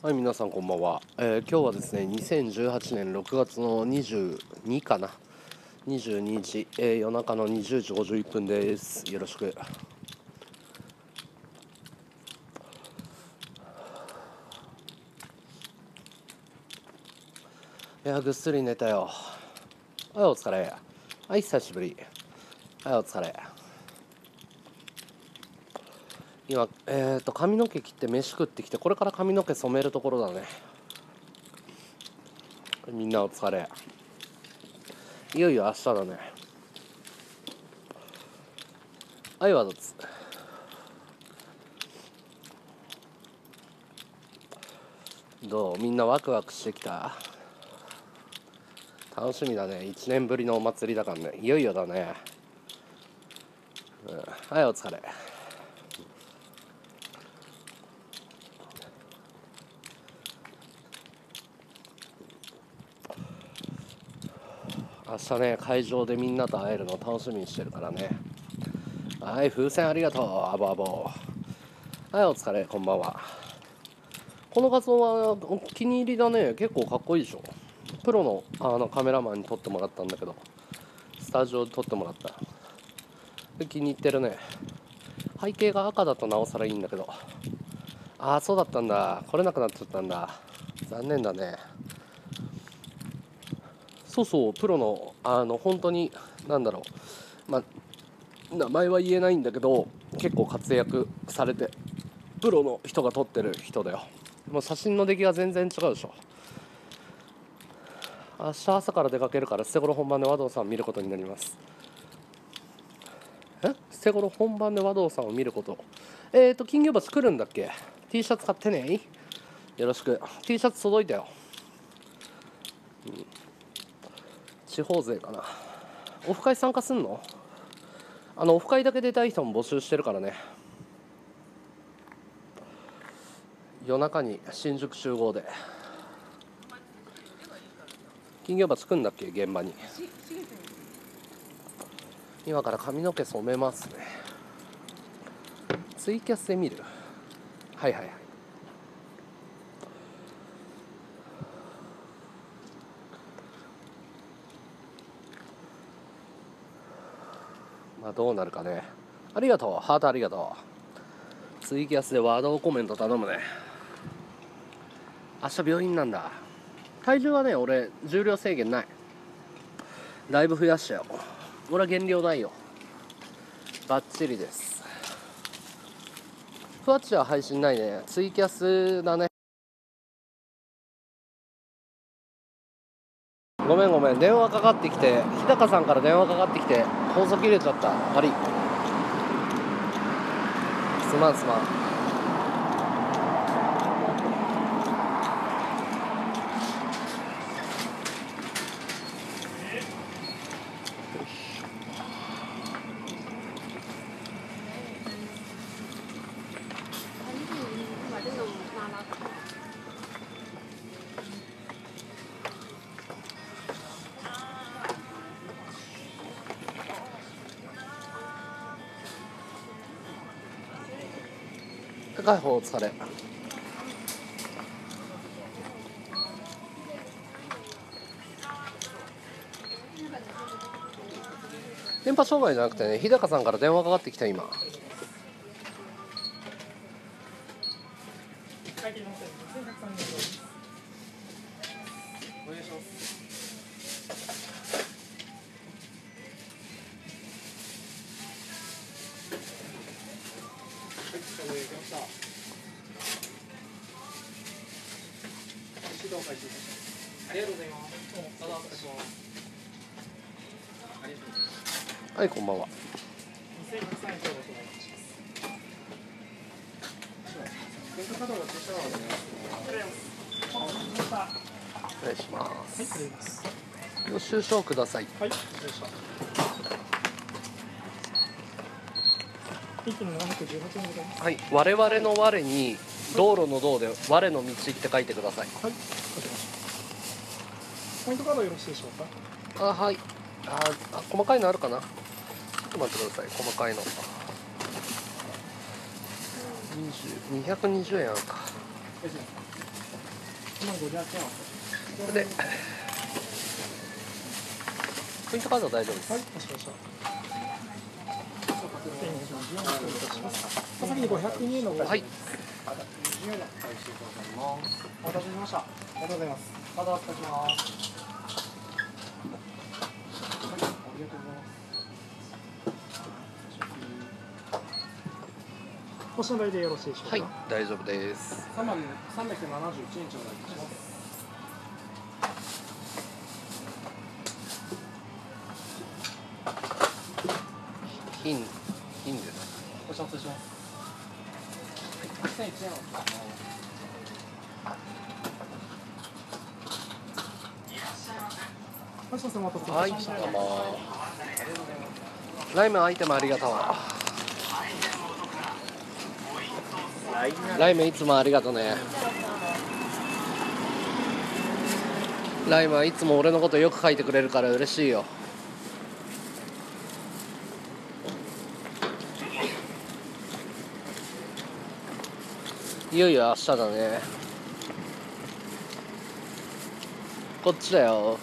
はい、皆さんこんばんは。今日はですね、2018年6月の22かな、22日、夜中の20時51分です。よろしく。いや、ぐっすり寝たよ。はい、お疲れ。はい、久しぶり。はい、お疲れ。今、髪の毛切って飯食ってきて、これから髪の毛染めるところだね。みんなお疲れ。いよいよ明日だね。はい、わざつ。どう？みんなワクワクしてきた？楽しみだね。1年ぶりのお祭りだからね。いよいよだね。うん、はい、お疲れ。明日ね、会場でみんなと会えるのを楽しみにしてるからね。はい、風船ありがとう。あぼあぼ。はい、お疲れ。こんばんは。この画像はお気に入りだね。結構かっこいいでしょ。プロの、カメラマンに撮ってもらったんだけど、スタジオで撮ってもらった。で、気に入ってるね。背景が赤だとなおさらいいんだけど。ああ、そうだったんだ。来れなくなっちゃったんだ。残念だね。そうそう、プロの、本当に、なんだろう、まあ、名前は言えないんだけど、結構活躍されて、プロの人が撮ってる人だよ。もう写真の出来が全然違うでしょ。明日朝から出かけるから、捨て頃本番で和道さんを見ることになります。捨て頃本番で和道さんを見ること。金魚鉢来るんだっけ？ T シャツ買ってね。よろしく。T シャツ届いたよ。うん、地方勢かな。オフ会参加すんの？オフ会だけ出たい人も募集してるからね。夜中に新宿集合で。金魚鉢来んだっけ、現場に。今から髪の毛染めますね。ツイキャスで見る。はいはいはい。どうなるかね。ありがとう、ハートありがとう。ツイキャスでワードコメント頼むね。明日病院なんだ。体重はね、俺重量制限ない。だいぶ増やしたよ。俺は減量ないよ。バッチリです。ふわっちは配信ないね。ツイキャスだね。ごめんごめん、電話かかってきて、日高さんから電話かかってきて、放送切れちゃった。悪い。すまんすまん。高い方お疲れ。電波障害じゃなくてね、日高さんから電話かかってきた今。はい、こんばんは。お願いします。領収書をください。はい、はい、我々の我に道路の道で我の道って書いてください。はい、ポイントカードよろしいでしょうか。あ、はい。あ、細かいのあるかな。ちょっと待ってください。細かいの。220円あるか。これでプリントカード大丈夫です。はい、かしこました。先に502のご用意です。20の回収となります。お待たせしました。ありがとうございます。またお伝えします。はい、ありがとうございます。ご紹介でよろしいでしょうか。はい、大丈夫です。371円頂戴いたします。いいんです。ご承知します。2001円をいらっしゃいませ。ご承知もお届けしました。ライムアイテムありがとう。ライムいつもありがとうね。ライムはいつも俺のことよく書いてくれるから嬉しいよ。いよいよ明日だね。こっちだよ。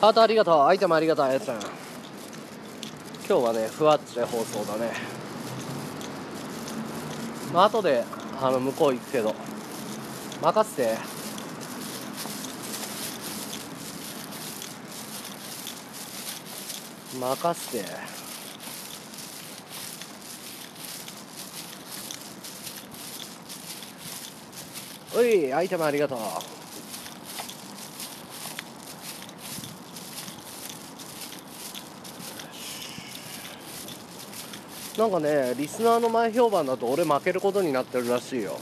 ハートありがとう。アイテムありがとう。あやちゃん、今日はねふわっちで放送だね。まあ後で向こう行くけど任せて。任せて。おい、アイテムありがとう。なんかね、リスナーの前評判だと俺負けることになってるらしいよ。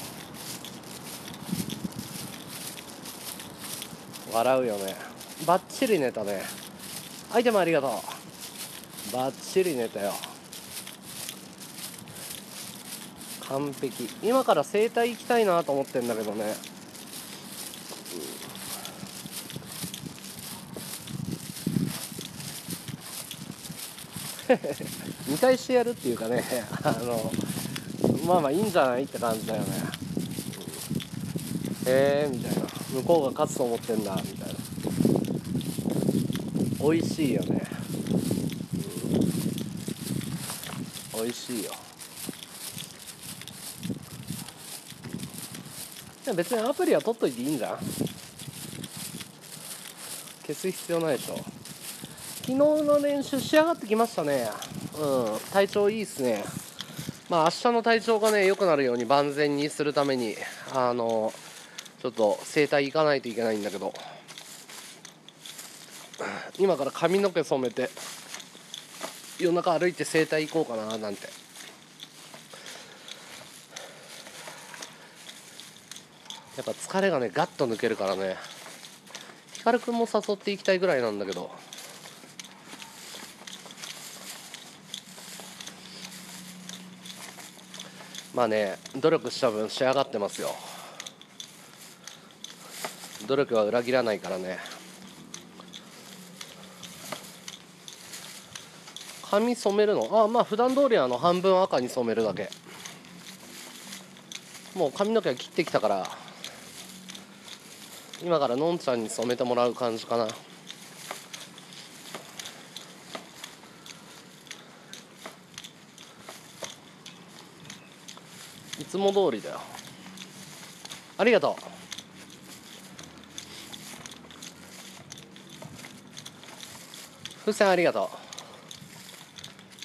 笑うよね。バッチリ寝たね。アイテムありがとう。バッチリ寝たよ。完璧。今から整体行きたいなと思ってんだけどね。見返してやるっていうかね、まあまあいいんじゃないって感じだよね。へえみたいな。向こうが勝つと思ってんだみたいな。美味しいよね。美味しいよ。別にアプリは取っといていいんじゃん。消す必要ないでしょ。昨日の練習仕上がってきましたね。うん、体調いいっすね。まあ明日の体調がね良くなるように万全にするためにちょっと整体行かないといけないんだけど、今から髪の毛染めて夜中歩いて整体行こうかななんて。やっぱ疲れがねガッと抜けるからね。ヒカルくんも誘っていきたいぐらいなんだけど、まあね努力した分仕上がってますよ。努力は裏切らないからね。髪染めるのまあ普段通り半分赤に染めるだけ。もう髪の毛は切ってきたから今からのんちゃんに染めてもらう感じかな。いつも通りだよ。ありがとう。風船ありがとう。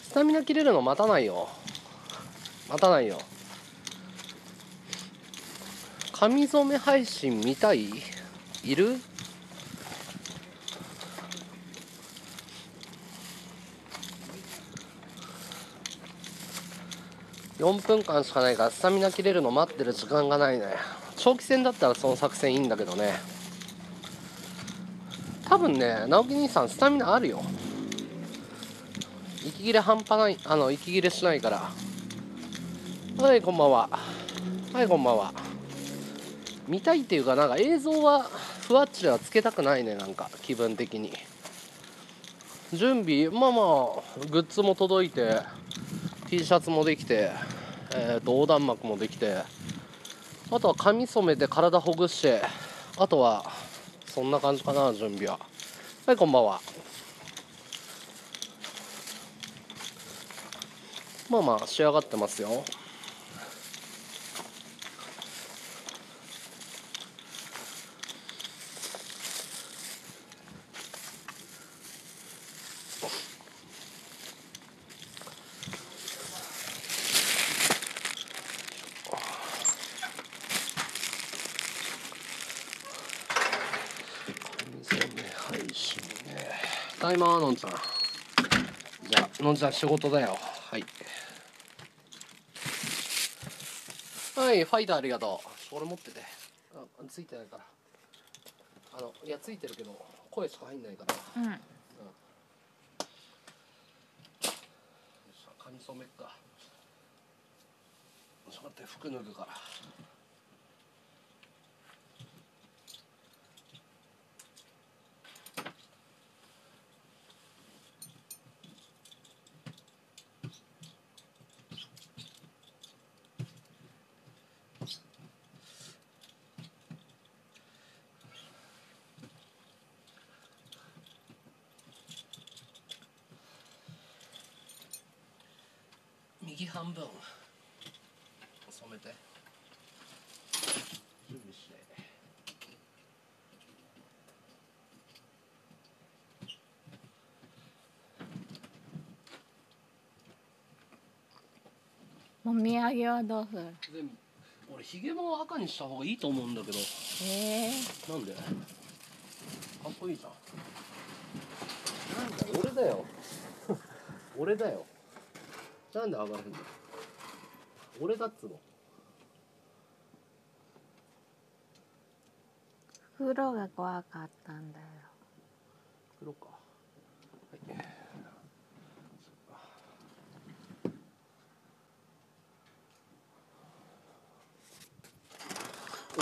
スタミナ切れるの待たないよ。待たないよ。髪染め配信見たい？いる？4分間しかないからスタミナ切れるの待ってる時間がないね。長期戦だったらその作戦いいんだけどね。多分ね直樹兄さんスタミナあるよ。息切れ半端ない。息切れしないから。はいこんばんは。はいこんばんは。見たいっていうかなんか映像はふわっちではつけたくないね。なんか気分的に準備まあグッズも届いて T シャツもできて横断幕もできて、あとは髪染めて体ほぐして、あとはそんな感じかな、準備は。はい、こんばんは。まあまあ仕上がってますよ。ただいま、のんちゃん。じゃあ、のんちゃん仕事だよ。はい。はい、ファイターありがとう。俺持ってて。あ、ついてないから。いや、ついてるけど、声しか入んないから。うん。よっしゃ、髪染めっか。ちょっと待って、服脱ぐから。右半分染めて準備して、もみあげはどうする？俺ひげも赤にした方がいいと思うんだけど。なんで？かっこいいじゃん。なんだ俺だよ。俺だよ。なんで上がるんだよ。俺だっつの。袋が怖かったんだよ。袋か。は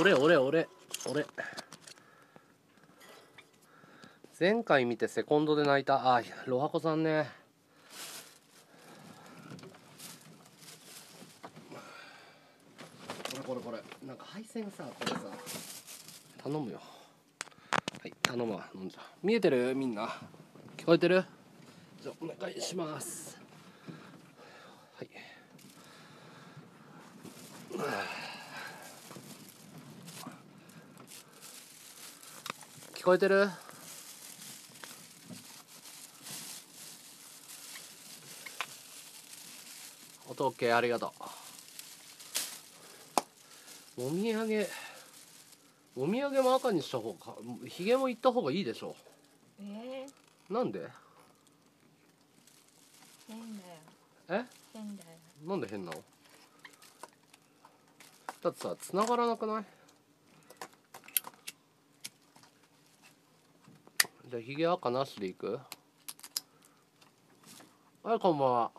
い。俺。前回見てセコンドで泣いた。あ、ロハコさんね。これなんか配線さ、これさ頼むよ。はい、頼むわ、飲んじゃ。見えてる？みんな聞こえてる？じゃあお願いします。はい、聞こえてる？音 OK、 ありがとう。もみあげも赤にした方が、ひげもいった方がいいでしょう。なんで？変だよ。変だよ。なんで変なの？だってさ、繋がらなくない？じゃあひげ赤なしでいく？はい、こんばんは。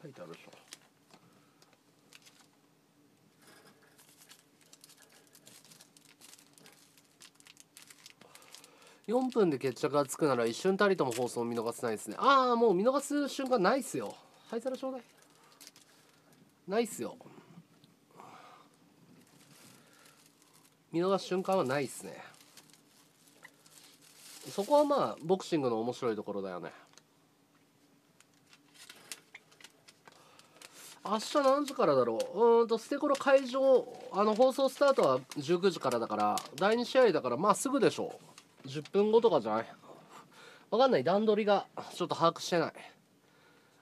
書いてあるでしょ。4分で決着がつくなら一瞬たりとも放送を見逃せないですね。ああ、もう見逃す瞬間ないっすよ。灰皿ちょうだい。ないっすよ。見逃す瞬間はないっすね。そこはまあボクシングの面白いところだよね。明日何時からだろう。ステコロ会場、放送スタートは19時からだから、第2試合だから、まあすぐでしょう。10分後とかじゃない？わかんない。段取りがちょっと把握してない。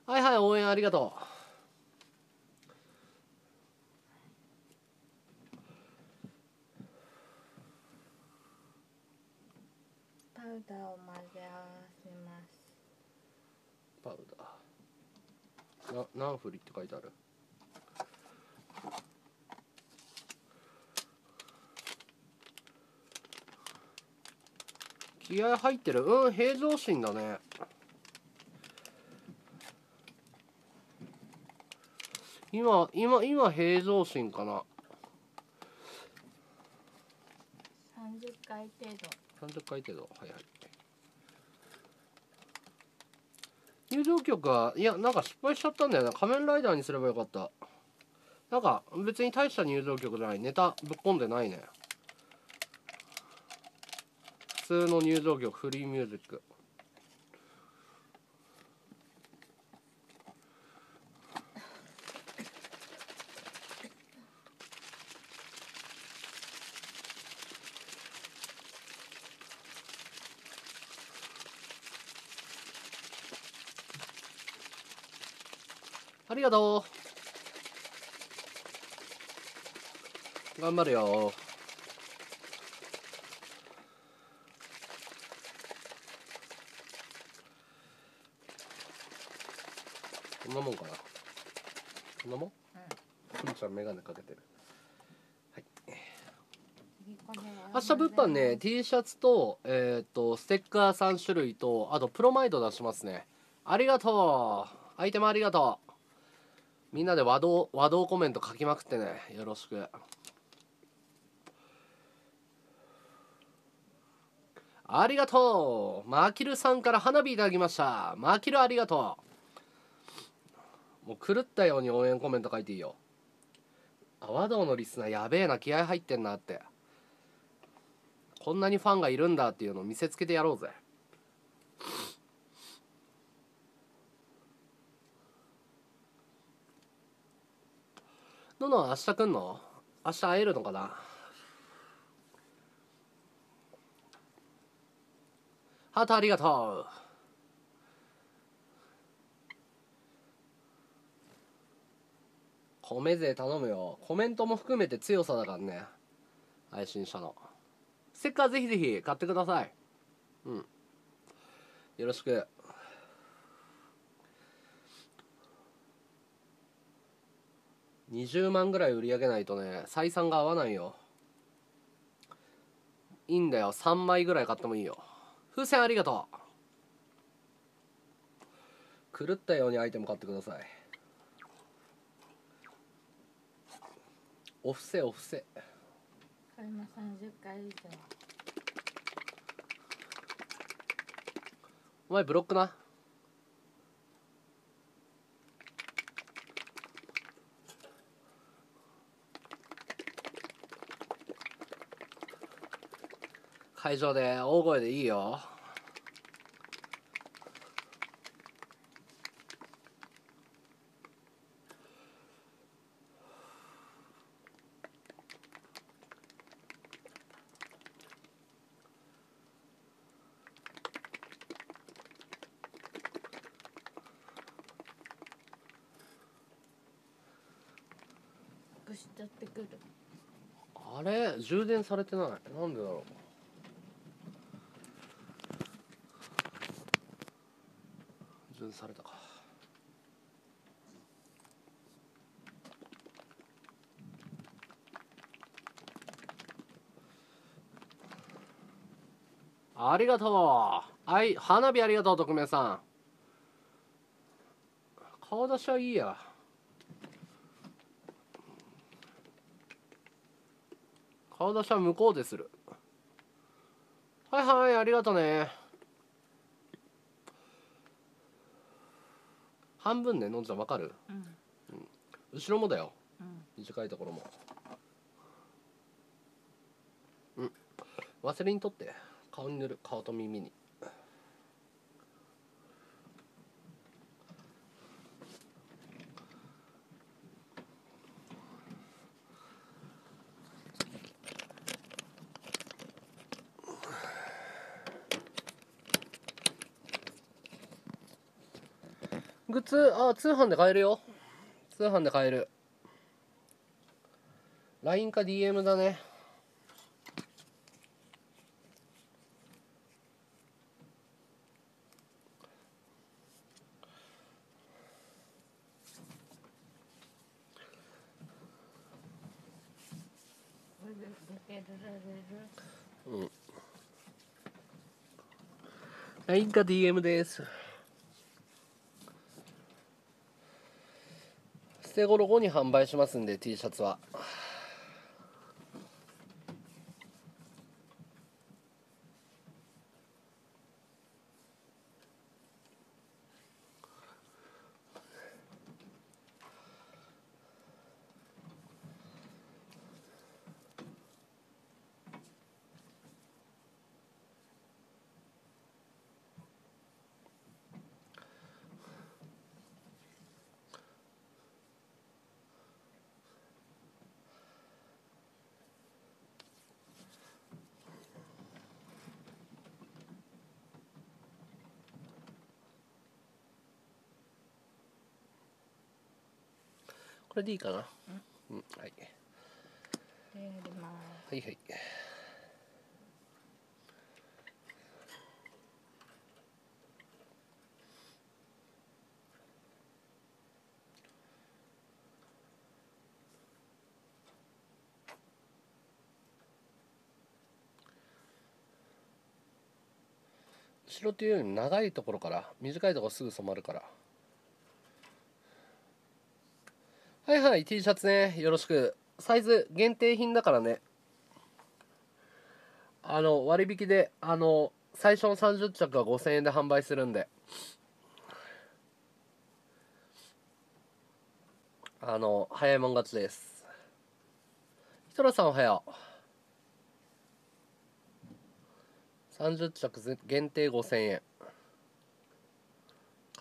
はいはい、応援ありがとう。パウダーを混ぜ合わせます。パウダー何振りって書いてある。気合入ってる。うん、平常心だね。今平常心かな。30回程度。30回程度、はいはい。入場曲は、いや、なんか失敗しちゃったんだよな。仮面ライダーにすればよかった。なんか、別に大した入場曲じゃない。ネタぶっこんでないね。普通の入場曲、フリーミュージック。ありがとう。頑張るよ。こんなもんかな。こんなもん。ふみちゃんメガネかけてる。はい。明日物販ね、T シャツとステッカー3種類と、あとプロマイド出しますね。ありがとう。アイテムありがとう。みんなで和道コメント書きまくってね、よろしく。ありがとう。マキルさんから花火いただきました。マキルありがとう。もう狂ったように応援コメント書いていいよ。あ、和道のリスナーやべえな、気合入ってんなって、こんなにファンがいるんだっていうのを見せつけてやろうぜ。どの明日来んの？明日会えるのかな？ハートありがとう。米勢頼むよ。コメントも含めて強さだからね、配信者の。ステッカーぜひぜひ買ってください。うん。よろしく。20万ぐらい売り上げないとね、採算が合わないよ。いいんだよ、3枚ぐらい買ってもいいよ。風船ありがとう。狂ったようにアイテム買ってください。お布施お布施。これも30回以上。お前ブロックな。会場で大声でいいよ。ぐしちゃってくる。あれ、充電されてない。なんでだろう。されたか。ありがとう。はい、花火ありがとう。特命さん顔出しはいいや。顔出しは向こうでする。はいはい、ありがとね。半分ね、のんちゃんわかる、うん、後ろもだよ、短いところも。うん、ワセリン取って顔に塗る。顔と耳に。グッズ、あ、通販で買えるよ。通販で買える。 LINE か DM だね。うん。LINE か DM です。捨て頃後に販売しますんで T シャツは。これでいいかな。うん、はい。はいはい。後ろというよりも長いところから、短いところすぐ染まるから。はいはい、T シャツね、よろしく。サイズ限定品だからね。割引で、最初の30着は5000円で販売するんで。早いもん勝ちです。ヒトラさんおはよう。30着限定5000円。買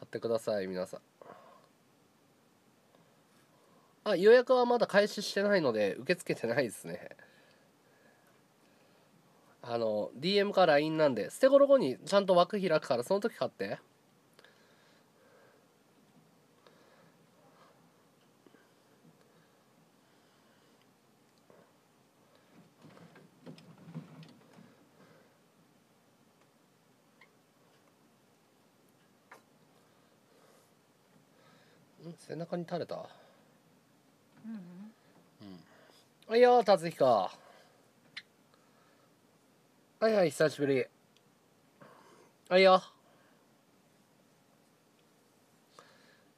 ってください、皆さん。あ、予約はまだ開始してないので受け付けてないですね。DM か LINE なんで、捨て頃後にちゃんと枠開くから、その時買って。ん？背中に垂れた？はいよ、達彦。はいはい、久しぶり。はいよ。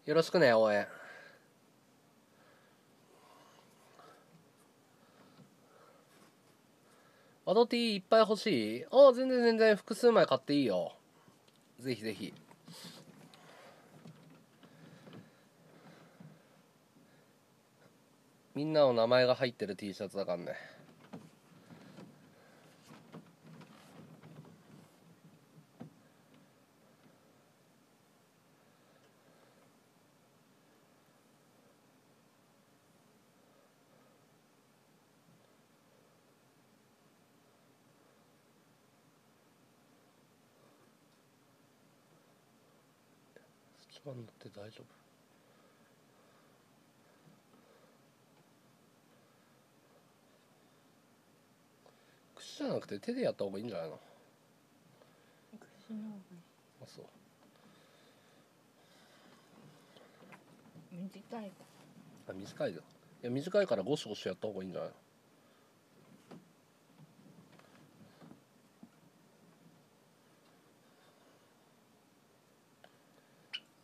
よろしくね、応援。ワドティいっぱい欲しい？ああ、全然全然、複数枚買っていいよ。ぜひぜひ。みんなの名前が入ってる T シャツだからね。一番塗って大丈夫？じゃなくて手でやった方がいいんじゃないの？口の方がいい。あ、そう。短い。あ、短いじゃん。いや、短いからゴシゴシやった方がいいんじゃないの？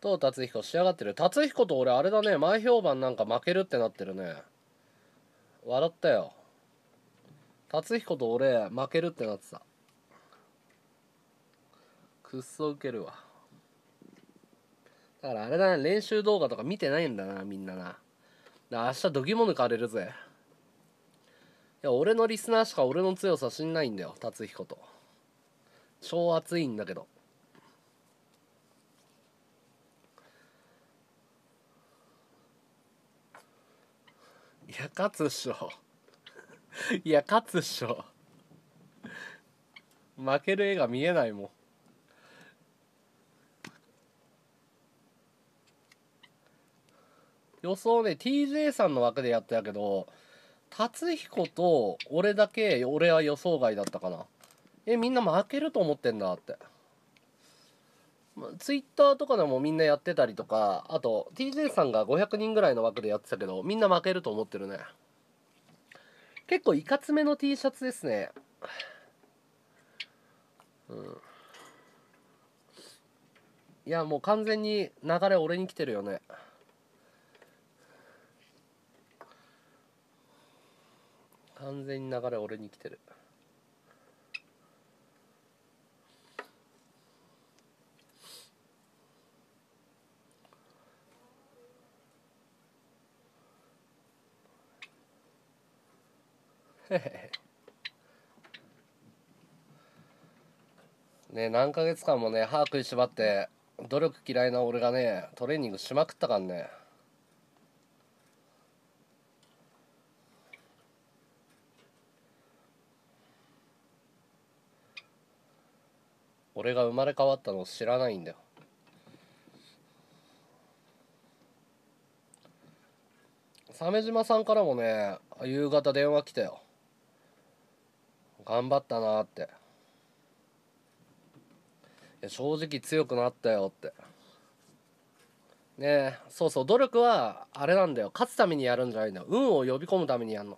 どう達彦仕上がってる？達彦と俺あれだね、前評判なんか負けるってなってるね。笑ったよ。達彦と俺負けるってなってた。くっそウケるわ。だからあれだな、練習動画とか見てないんだな、みんなな。だから明日度肝抜かれるぜ。いや、俺のリスナーしか俺の強さ知んないんだよ、達彦と。超熱いんだけど。いや、勝つっしょ。いや、勝つっしょ。負ける絵が見えないもん。予想ね、TJ さんの枠でやったけど、達彦と俺だけ、俺は予想外だったかな。え、みんな負けると思ってんだって。Twitter とかでもみんなやってたりとか、あと TJ さんが500人ぐらいの枠でやってたけど、みんな負けると思ってるね。結構いかつめの T シャツですね。うん。いや、もう完全に流れ俺に来てるよね。完全に流れ俺に来てる。ね、何ヶ月間もね歯食いしばって努力嫌いな俺がねトレーニングしまくったからね。俺が生まれ変わったのを知らないんだよ。鮫島さんからもね夕方電話来たよ。頑張ったなーって、いや正直強くなったよってね。えそうそう、努力はあれなんだよ、勝つためにやるんじゃないんだよ、運を呼び込むためにやるの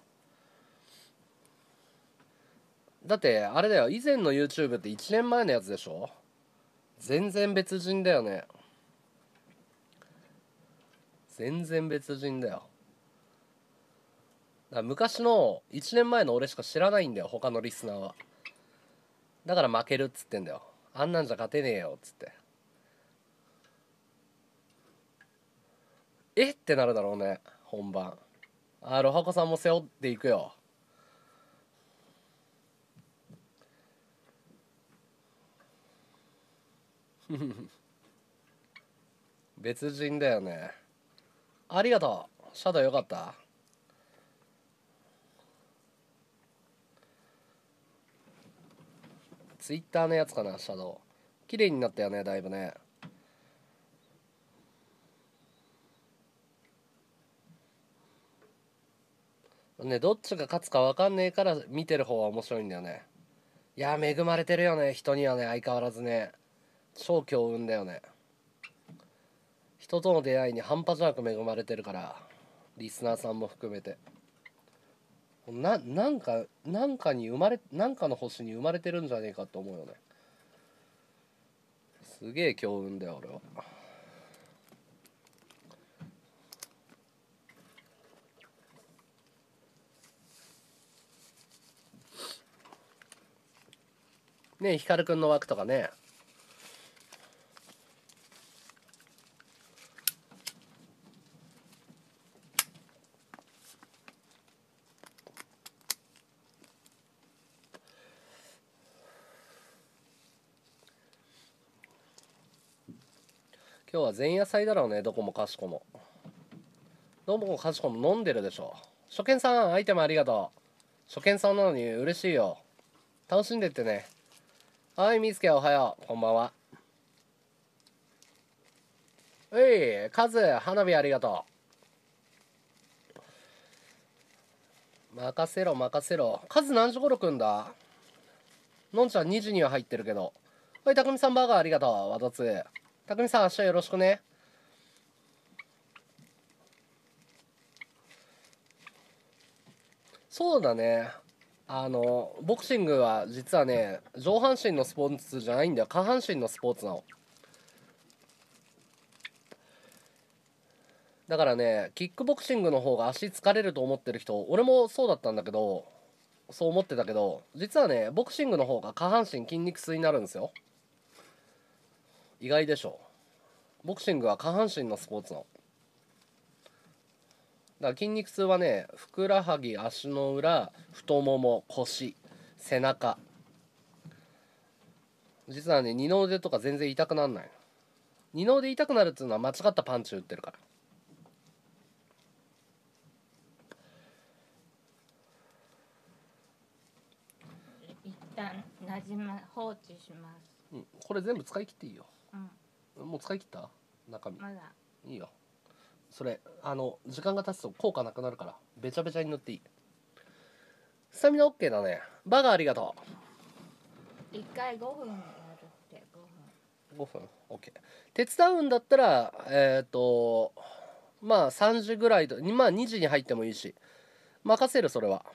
だって。あれだよ、以前の YouTube って1年前のやつでしょ。全然別人だよね。全然別人だよ。昔の1年前の俺しか知らないんだよ、他のリスナーは。だから負けるっつってんだよ。あんなんじゃ勝てねえよっつって。えってなるだろうね、本番。ああ、ロハコさんも背負っていくよ。別人だよね。ありがとう、シャドウよかった。ツイッターのやつかな、シャドウ。綺麗になったよね、だいぶね。ね、どっちが勝つか分かんねえから見てる方は面白いんだよね。いやー、恵まれてるよね、人にはね、相変わらずね。超強運だよね。人との出会いに半端じゃなく恵まれてるから、リスナーさんも含めて。なんかの星に生まれてるんじゃねえかと思うよね。すげえ強運だよ俺は。ねえ、ヒカルくんの枠とかね。今日は前夜祭だろうね、どこもかしこも。どこもかしこも飲んでるでしょ。初見さん、アイテムありがとう。初見さんなのに嬉しいよ。楽しんでってね。はい、みつけおはよう。こんばんは。うい、カズ、花火ありがとう。任せろ、任せろ。カズ何時頃来んだ？のんちゃん2時には入ってるけど。おい、たくみさんバーガーありがとう。わたつ。たくみさん明日よろしくね。そうだね、ボクシングは実はね上半身のスポーツじゃないんだよ、下半身のスポーツなのだからね。キックボクシングの方が足疲れると思ってる人、俺もそうだったんだけど、そう思ってたけど、実はねボクシングの方が下半身筋肉痛になるんですよ。意外でしょ。ボクシングは下半身のスポーツなのだから、筋肉痛はねふくらはぎ、足の裏、太もも、腰、背中、実はね二の腕とか全然痛くなんない。二の腕痛くなるっていうのは間違ったパンチ打ってるから。一旦なじま放置します。うん、これ全部使い切っていいよ。もう使い切った中身。まだいいよそれ。時間が経つと効果なくなるからべちゃべちゃに塗っていい。スタミナ OK だね。バーガーありがとう。1回5分やるって。5分 OK。 手伝うんだったらまあ3時ぐらいと、まあ2時に入ってもいいし任せる。それは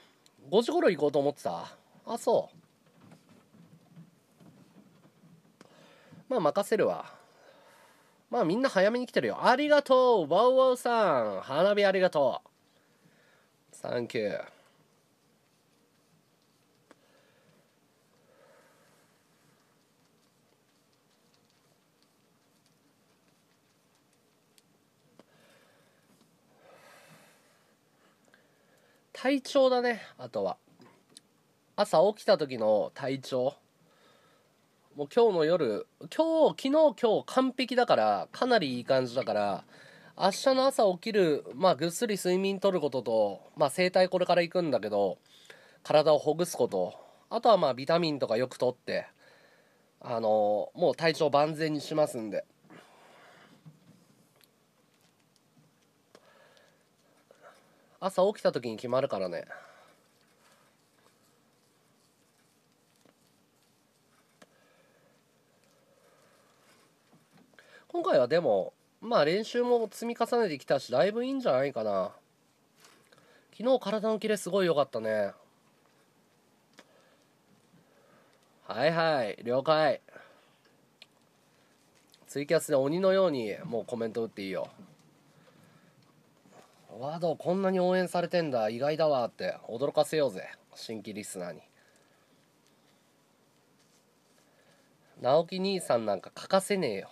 5時頃行こうと思ってた。あ、そう、まあ任せるわ。まあみんな早めに来てるよ。ありがとうワウワウさん、花火ありがとう。サンキュー。体調だね。あとは朝起きた時の体調、もう今日の夜、昨日今日完璧だから、かなりいい感じだから、明日の朝起きる、まあぐっすり睡眠とることと、まあ整体これから行くんだけど体をほぐすこと、あとはまあビタミンとかよくとって、もう体調万全にしますんで。朝起きた時に決まるからね。今回はでもまあ練習も積み重ねてきたし、だいぶいいんじゃないかな。昨日体のキレすごい良かったね。はいはい、了解。ツイキャスで鬼のようにもうコメント打っていいよ。ワードこんなに応援されてんだ、意外だわって驚かせようぜ、新規リスナーに。直樹兄さんなんか欠かせねえよ。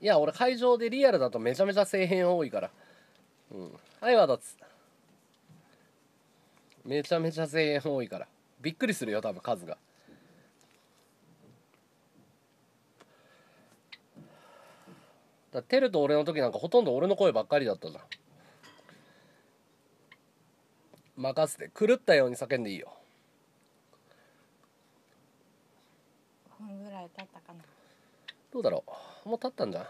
いや俺会場でリアルだとめちゃめちゃ声援多いから、うん、はいワードつ、めちゃめちゃ声援多いからびっくりするよ、多分数が。だテルと俺の時なんかほとんど俺の声ばっかりだったじゃん。任せて、狂ったように叫んでいいよ。5分ぐらい経ったかな。どうだろう、もう経ったんじゃん。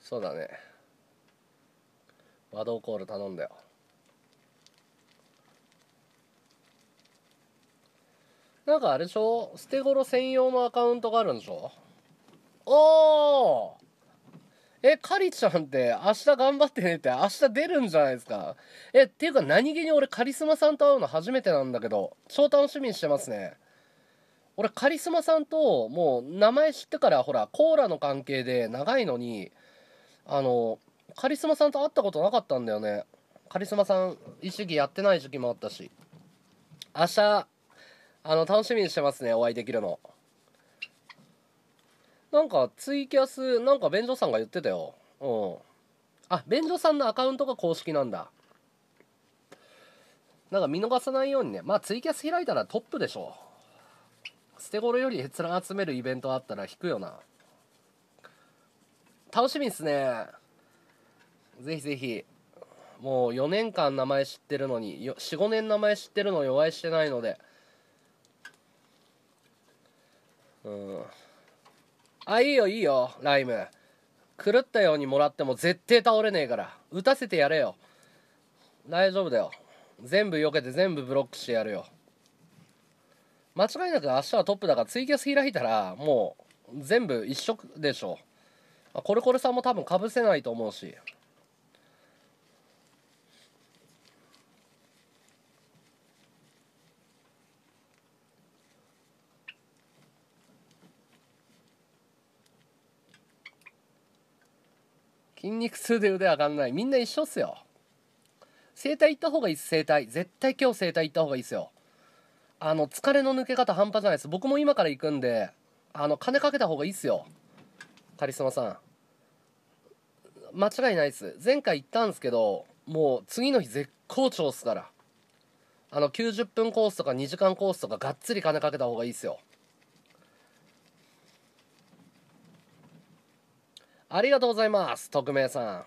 そうだね、ワドコール頼んだよ。なんかあれでしょ、捨て頃専用のアカウントがあるんでしょ。おー、え、カリちゃんって明日頑張ってねって明日出るんじゃないですか。え、っていうか何気に俺カリスマさんと会うの初めてなんだけど、超楽しみにしてますね。俺カリスマさんともう名前知ってから、ほらコーラの関係で長いのに、カリスマさんと会ったことなかったんだよね。カリスマさん一時期やってない時期もあったし、明日楽しみにしてますね、お会いできるの。なんかツイキャスなんか便所さんが言ってたよ。うん。あ、便所さんのアカウントが公式なんだ。なんか見逃さないようにね。まあツイキャス開いたらトップでしょ。捨て頃より閲覧集めるイベントあったら引くよな。楽しみですね。ぜひぜひ。もう4年間名前知ってるのに、4、5年名前知ってるのにお会いしてないので。うん。あ、いいよいいよ、ライム狂ったようにもらっても絶対倒れねえから打たせてやれよ。大丈夫だよ、全部避けて全部ブロックしてやるよ。間違いなく明日はトップだから、ツイキャス開いたらもう全部一色でしょ。コレコレさんも多分かぶせないと思うし、筋肉痛で腕上がんない、みんな一緒っすよ。整体行った方がいいっす、整体絶対今日整体行った方がいいっすよ。疲れの抜け方半端じゃないです。僕も今から行くんで金かけた方がいいっすよ、カリスマさん間違いないっす。前回行ったんですけどもう次の日絶好調っすから、90分コースとか2時間コースとかがっつり金かけた方がいいっすよ。ありがとうございます、匿名さん。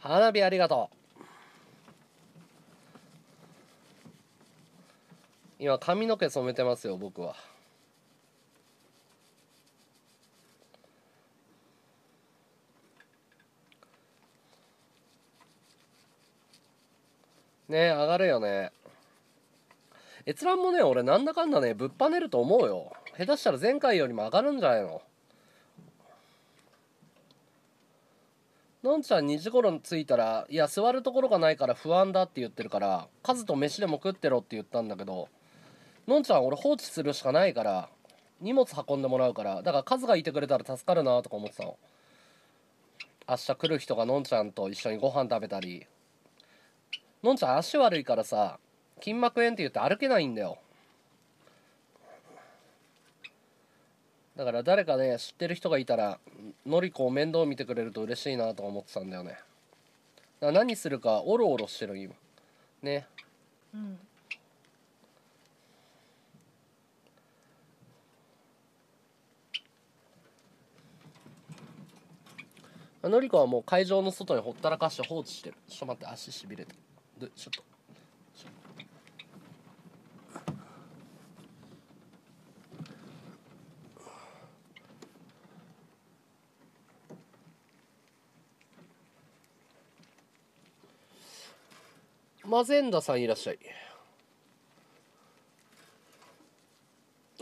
花火ありがとう。今髪の毛染めてますよ、僕は。ね、上がるよね。閲覧もね、俺なんだかんだねぶっぱねると思うよ。下手したら前回よりも上がるんじゃないの。のんちゃん2時頃着いたら「いや座るところがないから不安だ」って言ってるから「カズと飯でも食ってろ」って言ったんだけど、のんちゃん俺放置するしかないから荷物運んでもらうから、だからカズがいてくれたら助かるなとか思ってたの。明日来る人がのんちゃんと一緒にご飯食べたり。のんちゃん足悪いからさ、筋膜炎って言って歩けないんだよ。だから誰かね、知ってる人がいたらのりこを面倒見てくれると嬉しいなと思ってたんだよね。だから何するかオロオロしてる今ね、うん、のりこはもう会場の外にほったらかして放置してる。ちょっと待って、足しびれてる。ちょっとマゼンダさんいらっしゃい。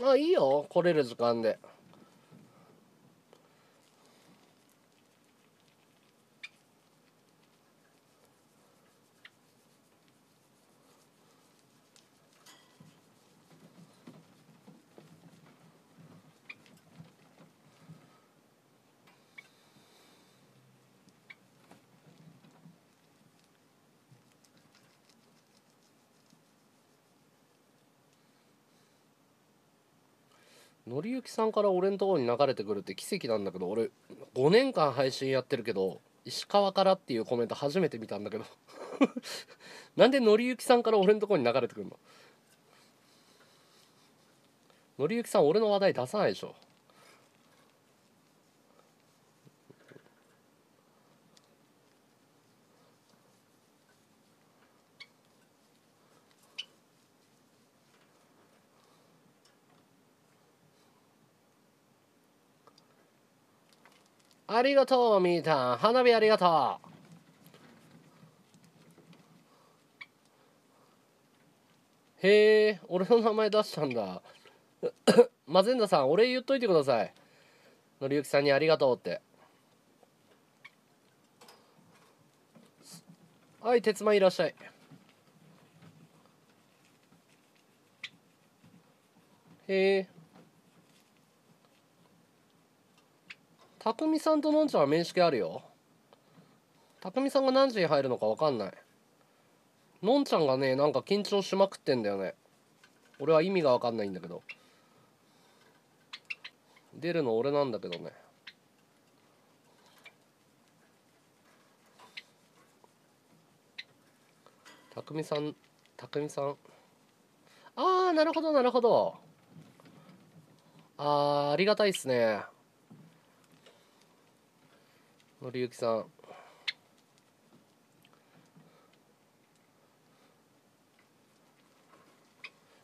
あ、いいよ、来れる時間で。のりゆきさんから俺のところに流れてくるって奇跡なんだけど、俺5年間配信やってるけど石川からっていうコメント初めて見たんだけどなんでのりゆきさんから俺のところに流れてくるの。のりゆきさん俺の話題出さないでしょ。ありがとうみーたん、花火ありがとう。へえ、俺の名前出したんだマゼンダさん、俺言っといてください、のりゆきさんにありがとうって。はい、鉄馬いらっしゃい。へえ、たくみさんとのんちゃんは面識あるよ。たくみさんが何時に入るのか分かんない。のんちゃんがね、なんか緊張しまくってんだよね。俺は意味が分かんないんだけど、出るの俺なんだけどね。たくみさん、たくみさん、ああ、なるほどなるほど。ああ、ありがたいっすね、のりゆきさん。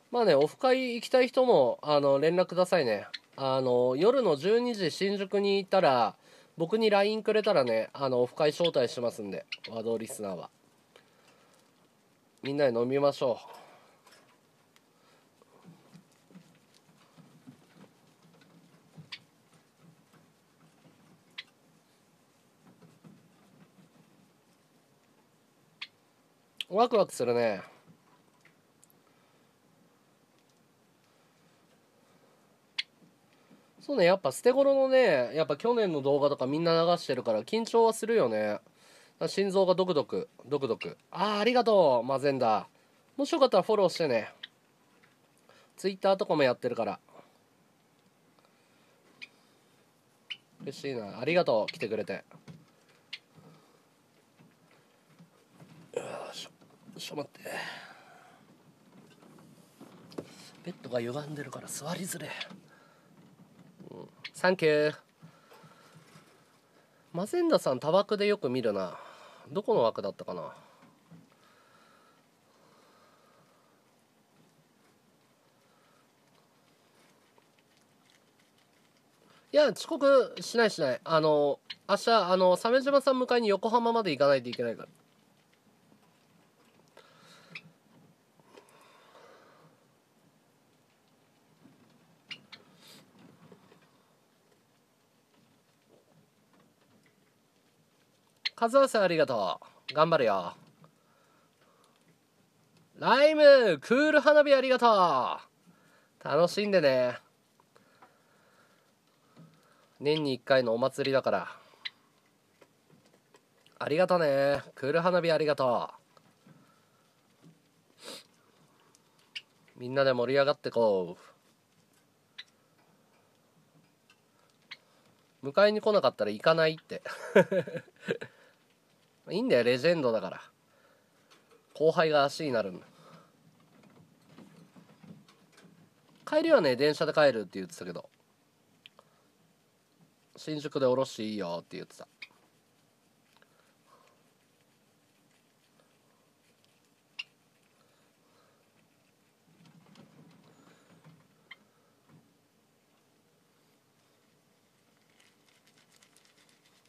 まあね、オフ会行きたい人も連絡くださいね。夜の12時新宿に行ったら僕に LINE くれたらね、オフ会招待しますんで、和道リスナーはみんなで飲みましょう。ワクワクするね。そうね、やっぱ捨て頃のね、やっぱ去年の動画とかみんな流してるから緊張はするよね。心臓がドクドクドクドク。ありがとうマゼンダ。もしよかったらフォローしてね。ツイッターとかもやってるから嬉しいな。ありがとう、来てくれて。ちょっと待って、ベッドが歪んでるから座りづれ、うん、サンキュー。マゼンダさん、タバコでよく見るな。どこの枠だったかな。いや、遅刻しないしない。明日、鮫島さん迎えに横浜まで行かないといけないから。カズアさんありがとう。頑張るよ。ライム、クール花火ありがとう。楽しんでね。年に1回のお祭りだから。ありがとね。クール花火ありがとう。みんなで盛り上がってこう。迎えに来なかったら行かないって。いいんだよ、レジェンドだから。後輩が足になるんだ。帰りはね、電車で帰るって言ってたけど、新宿で降ろしていいよって言ってた。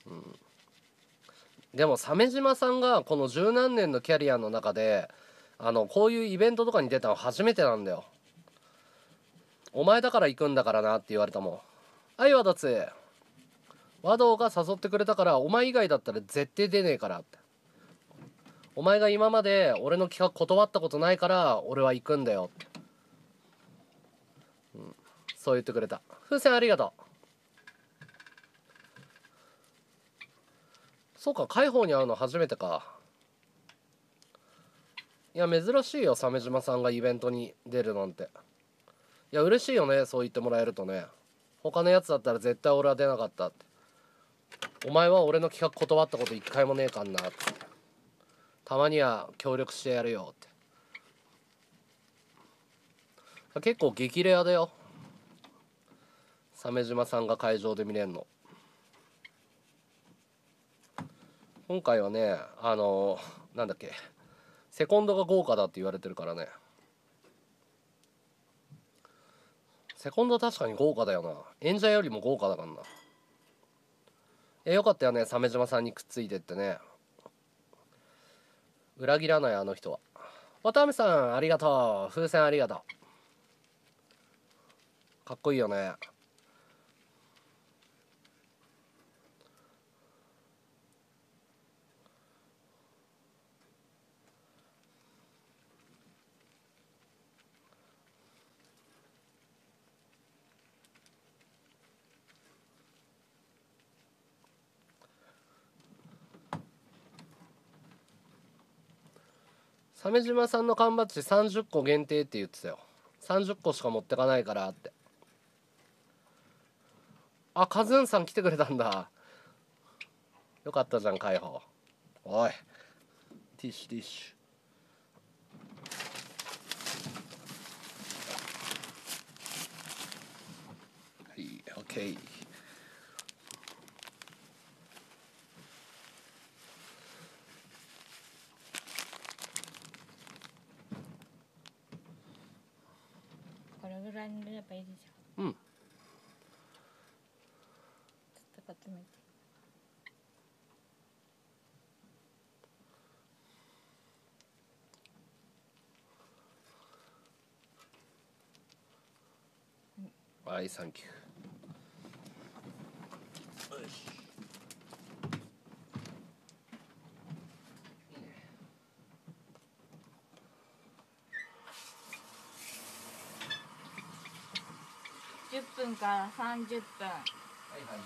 うん。でも鮫島さんがこの十何年のキャリアの中でこういうイベントとかに出たの初めてなんだよ。お前だから行くんだからなって言われたもん。はい、和田つ和道が誘ってくれたから、お前以外だったら絶対出ねえからって、お前が今まで俺の企画断ったことないから俺は行くんだよって、うん、そう言ってくれた。風船ありがとう。そうか、海宝に会うの初めてか。いや珍しいよ、鮫島さんがイベントに出るなんて。いや嬉しいよね、そう言ってもらえるとね。他のやつだったら絶対俺は出なかったって、お前は俺の企画断ったこと一回もねえかんなって、たまには協力してやるよって。結構激レアだよ、鮫島さんが会場で見れんの。今回はね、なんだっけ、セコンドが豪華だって言われてるからね。セコンド確かに豪華だよな。演者よりも豪華だからな。よかったよね、鮫島さんにくっついてってね。裏切らない、あの人は。渡辺さんありがとう。風船ありがとう。かっこいいよね。鮫島さんの缶バッジ30個限定って言ってたよ。30個しか持ってかないからって。あ、カズンさん来てくれたんだ。よかったじゃん、海宝。おい、ティッシュティッシュ。はい、オッケー。塗ればいいでしょ。うん。ちょっとこっち向いて。うん、はい、サンキュー。よし。10分から30分。はいはい。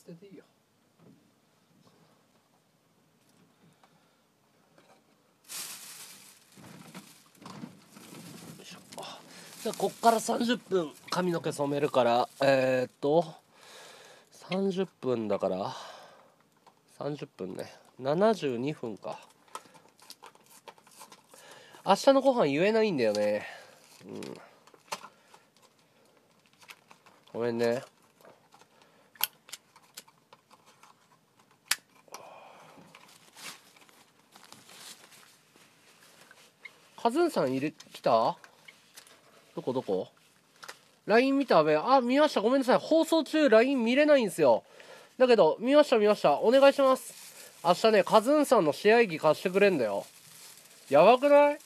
捨てていいよ。じゃあこっから30分髪の毛染めるから30分だから30分ね、72分か。明日のご飯言えないんだよね。ごめんね。カズンさん来た？どこ LINE 見た？あ、見ました。ごめんなさい。放送中 LINE 見れないんですよ。だけど、見ました。お願いします。明日ね、カズンさんの試合着貸してくれんだよ。やばくない？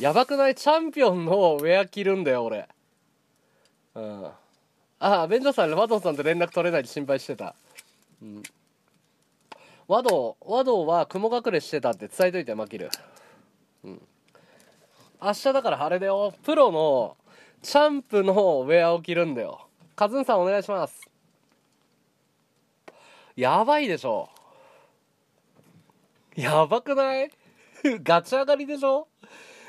やばくない？チャンピオンのウェア着るんだよ、俺。うん。ああ、ベンジャーさん、ワドウさんと連絡取れないで心配してた。うん。ワドウは雲隠れしてたって伝えといて、マキル。うん。明日だからあれだよ、プロのチャンプのウェアを着るんだよ。カズンさんお願いします。やばいでしょ。やばくない？ガチ上がりでしょ。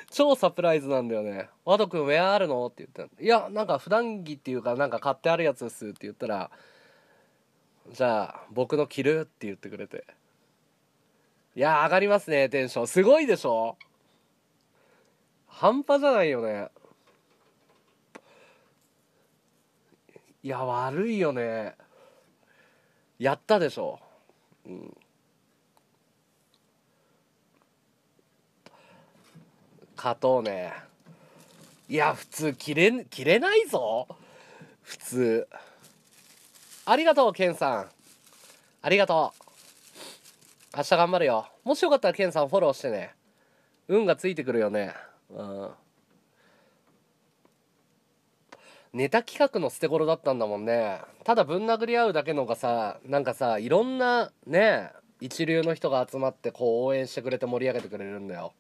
超サプライズなんだよね。ワド君ウェアあるのって言った。いや、なんか普段着っていうかなんか買ってあるやつですって言ったら、じゃあ僕の着るって言ってくれて、いや上がりますね、テンション。すごいでしょ。半端じゃないよね。いや悪いよね。やったでしょ、うん、勝とうね。いや普通切れないぞ普通。ありがとうケンさん、ありがとう。明日頑張るよ。もしよかったらケンさんフォローしてね。運がついてくるよね。うん、ネタ企画の捨て頃だったんだもんね。ただぶん殴り合うだけのがさ、なんかさ、いろんなね一流の人が集まってこう応援してくれて盛り上げてくれるんだよ。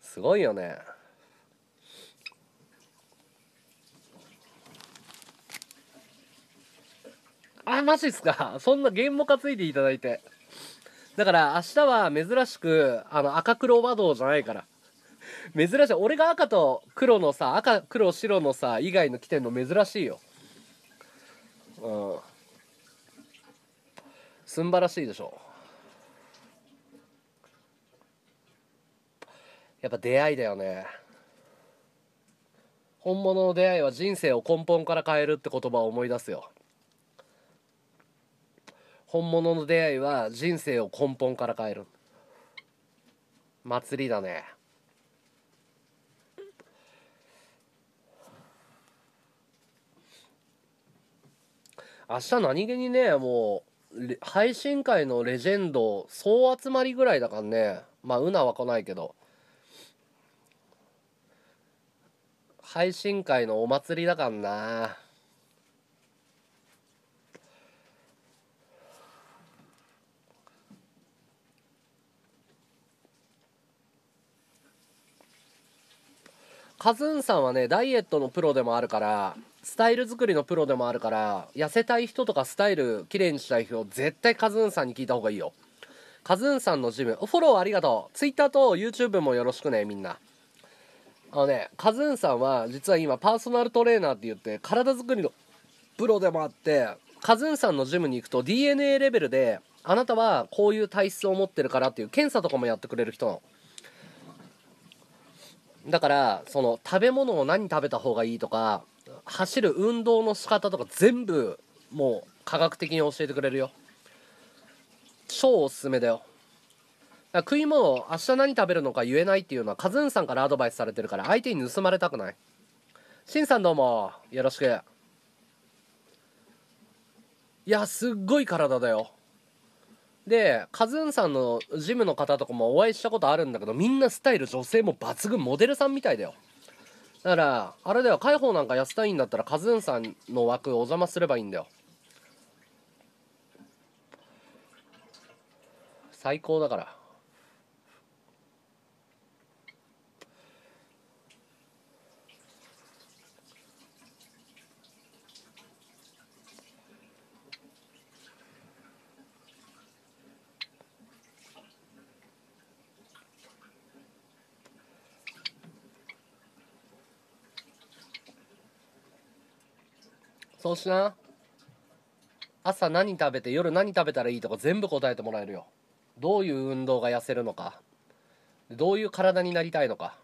すごいよね。あ、マジっすか。そんなゲームも担いでいただいて。だから明日は珍しく赤黒和道じゃないから、珍しい。俺が赤と黒のさ、赤黒白のさ以外の着てんの珍しいよ。うん、すんばらしいでしょ。やっぱ出会いだよね。本物の出会いは人生を根本から変えるって言葉を思い出すよ。本物の出会いは人生を根本から変える。祭りだね。明日何気にね、もう配信会のレジェンド総集まりぐらいだからね。まあうなは来ないけど、配信会のお祭りだからな。カズンさんはねダイエットのプロでもあるから、スタイル作りのプロでもあるから、痩せたい人とかスタイルきれいにしたい人、絶対カズンさんに聞いた方がいいよ。カズンさんのジムフォローありがとう。 Twitter と YouTube もよろしくね、みんな。カズンさんは実は今パーソナルトレーナーって言って体作りのプロでもあって、カズンさんのジムに行くと DNA レベルであなたはこういう体質を持ってるからっていう検査とかもやってくれる人の。だからその食べ物を何食べた方がいいとか、走る運動の仕方とか全部もう科学的に教えてくれるよ。超おすすめだよ。だから食い物明日何食べるのか言えないっていうのはカズンさんからアドバイスされてるから、相手に盗まれたくない。シンさんどうもよろしく。いやすっごい体だよ。でカズンさんのジムの方とかもお会いしたことあるんだけど、みんなスタイル女性も抜群、モデルさんみたいだよ。だからあれだよ、海宝なんか痩せたいんだったらカズンさんの枠お邪魔すればいいんだよ。最高だから。そうしな。朝何食べて夜何食べたらいいとか全部答えてもらえるよ。どういう運動が痩せるのか、どういう体になりたいのか。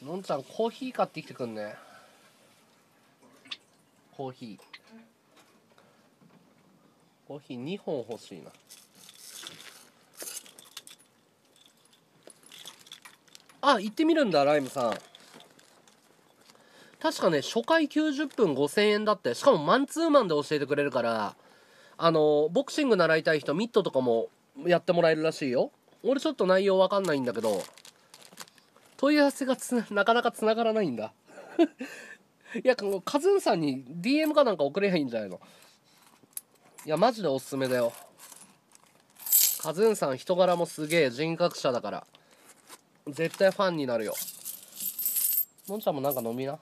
のんちゃんコーヒー買ってきてくんね。コーヒー2本欲しいな。あ、行ってみるんだライムさん。確かね初回90分5000円だって。しかもマンツーマンで教えてくれるから、ボクシング習いたい人ミットとかもやってもらえるらしいよ。俺ちょっと内容わかんないんだけど、問い合わせがなかなか繋がらないんだ。いや、カズンさんに DM かなんか送れへんじゃないの。いや、マジでおすすめだよ。カズンさん人柄もすげえ人格者だから、絶対ファンになるよ。のんちゃんもなんか飲みな。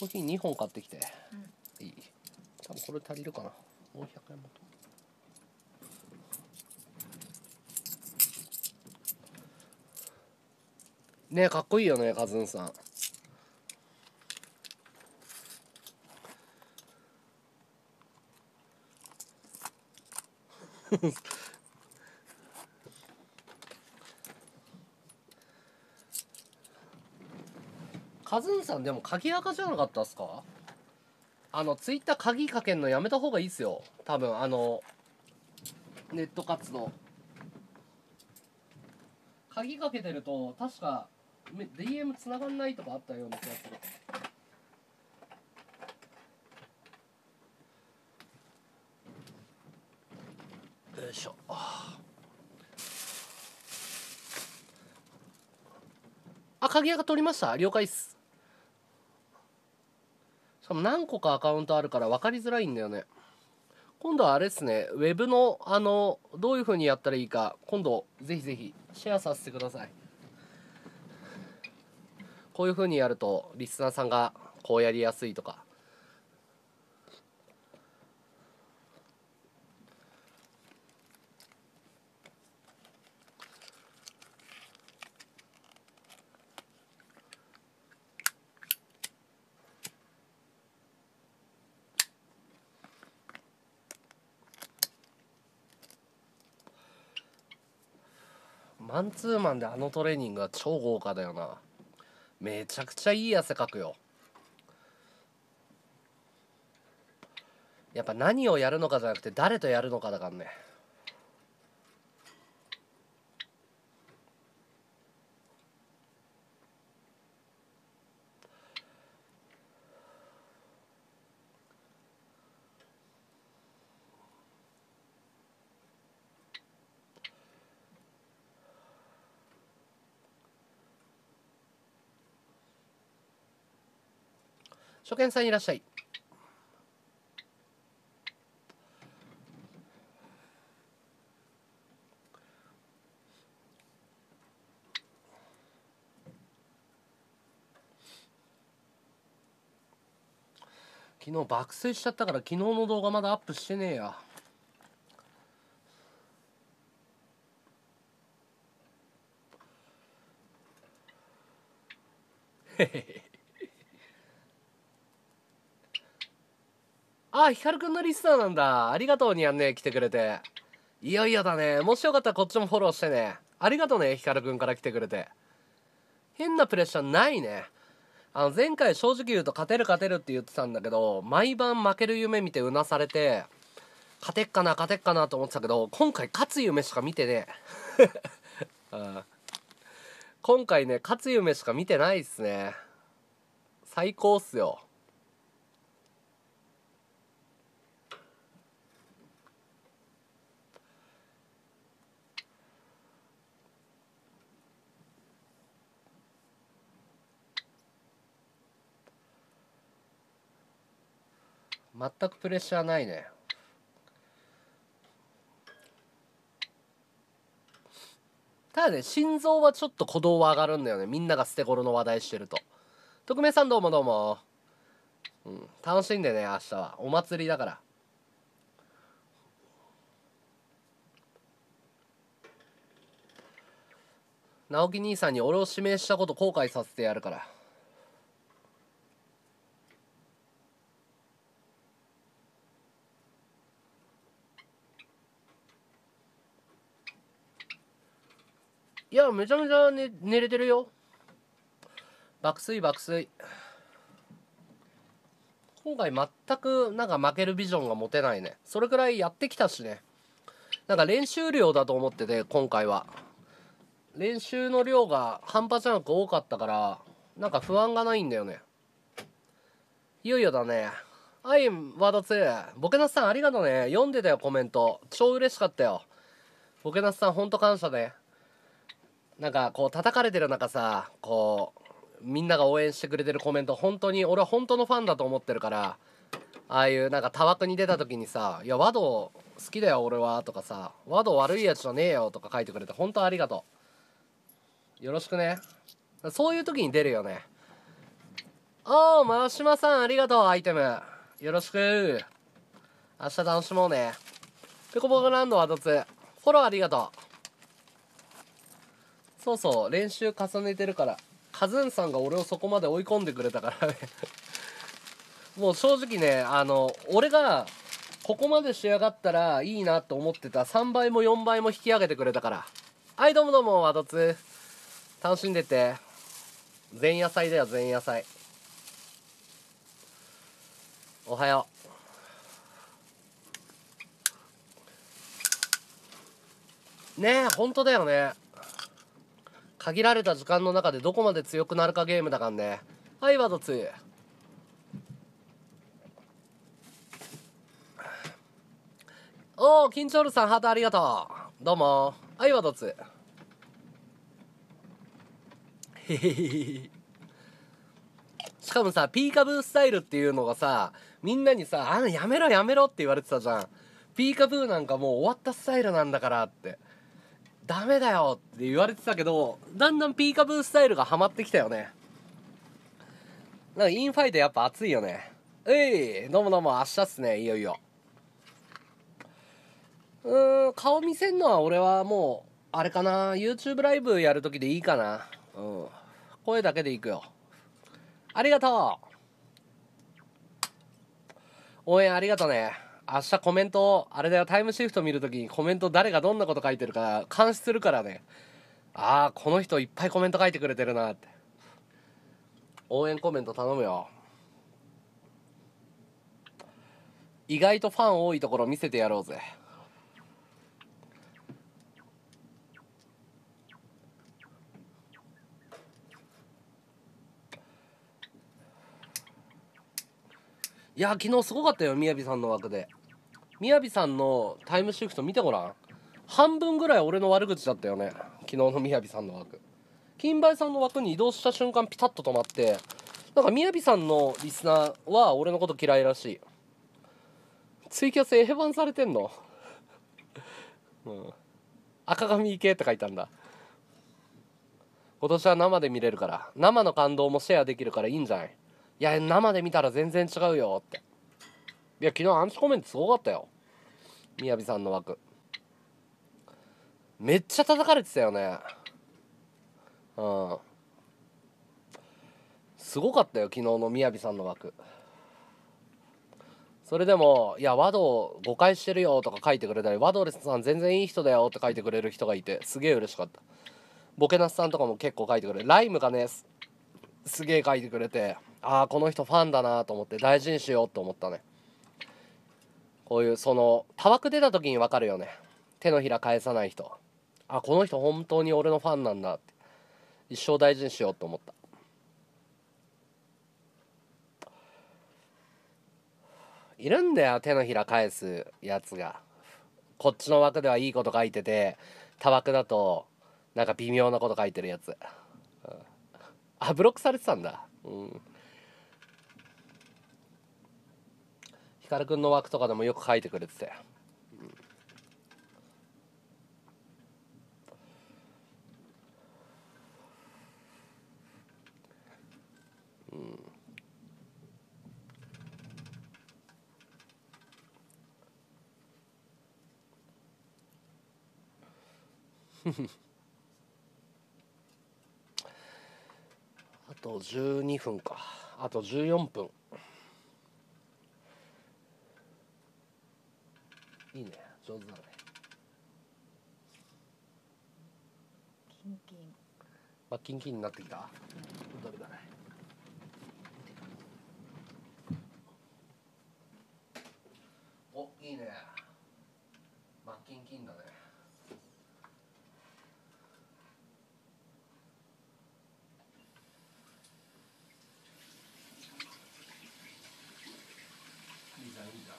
コーヒー2本買ってきて。うん、いい。多分これ足りるかな。もう100円も。ねえ、かっこいいよね、カズンさん。カズンさんでも鍵垢じゃなかったっすか？ツイッター鍵かけんのやめた方がいいっすよ。多分ネット活動鍵かけてると確か。DM つながんないとかあったような気がする。よいしょ。あ、鍵垢取りました。了解っす。しかも何個かアカウントあるから分かりづらいんだよね。今度はあれですね、ウェブのどういうふうにやったらいいか、今度ぜひぜひシェアさせてください。こういうふうにやるとリスナーさんがこうやりやすいとか。マンツーマンでトレーニングは超豪華だよな。めちゃくちゃいい汗かくよ。やっぱ何をやるのかじゃなくて誰とやるのかだからね。初見さんいらっしゃい。昨日爆睡しちゃったから昨日の動画まだアップしてねえや。へへへ。あ、ヒカルくんのリスナーなんだ。ありがとうにゃんね、来てくれて。いよいよだね。もしよかったらこっちもフォローしてね。ありがとうね、ヒカルくんから来てくれて。変なプレッシャーないね。前回正直言うと勝てるって言ってたんだけど、毎晩負ける夢見てうなされて、勝てっかなと思ってたけど、今回勝つ夢しか見てねえ。ああ、今回ね、勝つ夢しか見てないっすね。最高っすよ。全くプレッシャーないね。からね、心臓はちょっと鼓動は上がるんだよね。みんなが捨て頃の話題してると。特命さんどうもどうも。うん、楽しんでね、明日は。お祭りだから。直樹兄さんに俺を指名したこと後悔させてやるから。いや、めちゃめちゃ、ね、寝れてるよ。爆睡爆睡。今回全くなんか負けるビジョンが持てないね。それくらいやってきたしね。なんか練習量だと思ってて、今回は練習の量が半端じゃなく多かったから、なんか不安がないんだよね。いよいよだね。はい、ワード2ボケナスさんありがとうね。読んでたよコメント、超嬉しかったよ。ボケナスさんほんと感謝ね。なんかこう叩かれてる中さ、こうみんなが応援してくれてるコメント、本当に俺は本当のファンだと思ってるから、ああいうなんか多枠に出た時にさ「いやワド好きだよ俺は」とかさ「ワド悪いやつじゃねえよ」とか書いてくれて本当ありがとう。よろしくね。そういう時に出るよね。ああ、真島さんありがとう。アイテムよろしく。明日楽しもうね。ぺこぽこランドはどつフォローありがとう。そうそう、練習重ねてるから。カズンさんが俺をそこまで追い込んでくれたからね。もう正直ね、俺がここまで仕上がったらいいなと思ってた3倍も4倍も引き上げてくれたから。はい、どうもどうも、ワドツ。楽しんでって。前夜祭だよ、前夜祭。おはよう。ねえ、ほんとだよね。限られた時間の中でどこまで強くなるかゲームだからね。はい、ワード2。おー、緊張るさんハートありがとう。どうも。はい、ワード2。へへへへ。しかもさ、ピーカブースタイルっていうのがさ、みんなにさ、やめろやめろって言われてたじゃん。ピーカブーなんかもう終わったスタイルなんだからって。ダメだよって言われてたけど、だんだんピーカブースタイルがハマってきたよね。なんかインファイトやっぱ熱いよね。どうもどうも、明日っすね、いよいよ。顔見せんのは俺はもう、あれかな、YouTube ライブやるときでいいかな。うん。声だけでいくよ。ありがとう。応援ありがとうね。明日コメント、あれだよ、タイムシフト見るときにコメント誰がどんなこと書いてるか監視するからね。ああ、この人いっぱいコメント書いてくれてるなって。応援コメント頼むよ。意外とファン多いところ見せてやろうぜ。いや、昨日すごかったよ、みやびさんの枠で。みやびさんのタイムシフト見てごらん。半分ぐらい俺の悪口だったよね、昨日のみやびさんの枠。金梅さんの枠に移動した瞬間ピタッと止まって、なんかみやびさんのリスナーは俺のこと嫌いらしい。ツイキャス併番されてんの、うん、赤髪いけって書いたんだ。今年は生で見れるから、生の感動もシェアできるからいいんじゃない。いや、生で見たら全然違うよって。いや、昨日アンチコメントすごかったよ、みやびさんの枠。めっちゃ叩かれてたよね。うん、すごかったよ昨日のみやびさんの枠。それでも「いやワド誤解してるよ」とか書いてくれたり、「ワドレスさん全然いい人だよ」って書いてくれる人がいて、すげえ嬉しかった。ボケナスさんとかも結構書いてくれる。ライムがね、すげえ書いてくれて、ああこの人ファンだなと思って、大事にしようと思ったね。こういうその多枠出た時に分かるよね、手のひら返さない人。あ、この人本当に俺のファンなんだって、一生大事にしようと思った。いるんだよ、手のひら返すやつが。こっちの枠ではいいこと書いてて、多枠だとなんか微妙なこと書いてるやつ。あ、ブロックされてたんだ。うん。ヒカルくんの枠とかでもよく書いてくれてたよ。うん、あと12分か、あと14分。いいね、上手だね。キンキン、まあ、キンキンになってきた。どれだね。お、いいね。まあ、キンキンだね。いいじゃん、いいじゃん。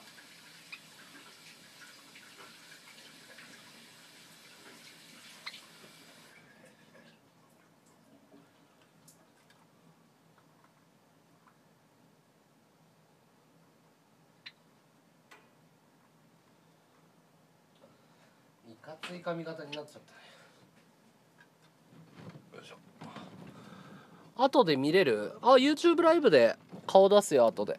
いかつい髪型になっちゃったね。よいしょ。後で見れる？あ、YouTube ライブで顔出すよ、後で。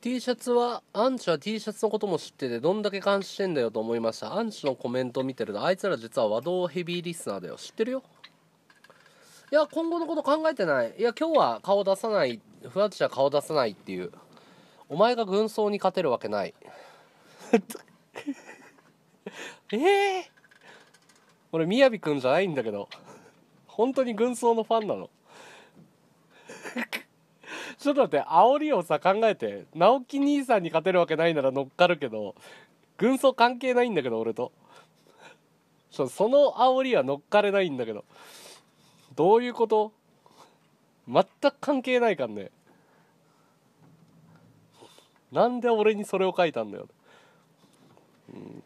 T シャツは、アンチは T シャツのことも知ってて、どんだけ監視してんだよと思いました。アンチのコメントを見てると、あいつら実は和道ヘビーリスナーだよ。知ってるよ。いや、今後のこと考えてない。いや、今日は顔出さない。ふわっちは顔出さないっていう。お前が軍曹に勝てるわけない。俺、みやびくんじゃないんだけど。本当に軍曹のファンなの。ちょっと待って、煽りをさ考えて、直樹兄さんに勝てるわけないなら乗っかるけど、軍曹関係ないんだけど俺と。その煽りは乗っかれないんだけど、どういうこと？全く関係ないかんね。なんで俺にそれを書いたんだよ。うん、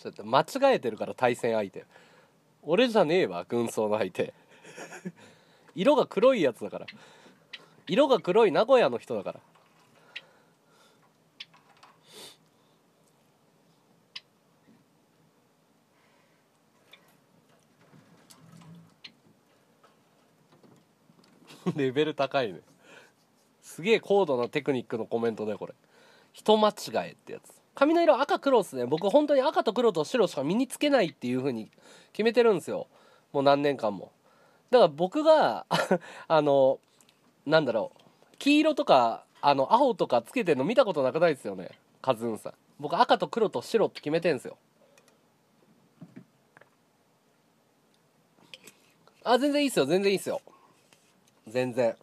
ちょっと間違えてるから、対戦相手俺じゃねえわ、軍曹の相手。色が黒いやつだから、色が黒い名古屋の人だから。レベル高いね。すげえ高度なテクニックのコメントだよこれ。人間違えってやつ。髪の色赤黒っすね。僕本当に赤と黒と白しか身につけないっていう風に決めてるんですよ、もう何年間も。だから僕がなんだろう、黄色とか青とかつけてるの見たことなくないですよね、カズンさん。僕赤と黒と白って決めてんすよ。あ、全然いいっすよ、全然いいっすよ、全然。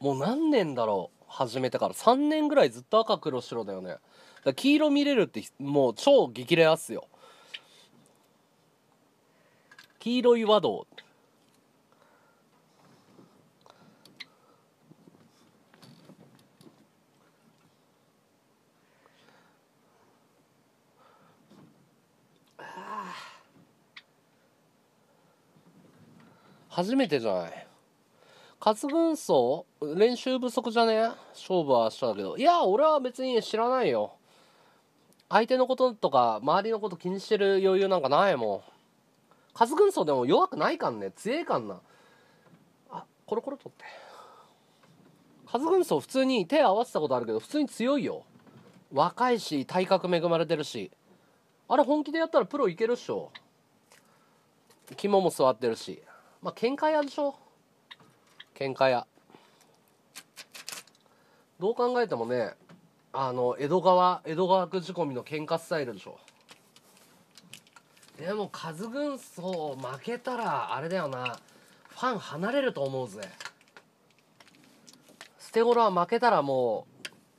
もう何年だろう、始めてから3年ぐらいずっと赤黒白だよね。だから黄色見れるってもう超激レアっすよ。黄色い和道。初めてじゃない。カツ軍曹練習不足じゃねえ？勝負はしたんだけど。いや、俺は別に知らないよ。相手のこととか周りのこと気にしてる余裕なんかないもん。カズ軍曹でも弱くないかんね、強えかんな。あ、コロコロ取って。カズ軍曹普通に手合わせたことあるけど、普通に強いよ。若いし体格恵まれてるし、あれ本気でやったらプロいけるっしょ。肝も座ってるし、まあ喧嘩屋でしょ、喧嘩屋。どう考えてもね、江戸川区仕込みの喧嘩スタイルでしょ。でもカズ軍曹負けたらあれだよな、ファン離れると思うぜ。捨て頃は負けたらも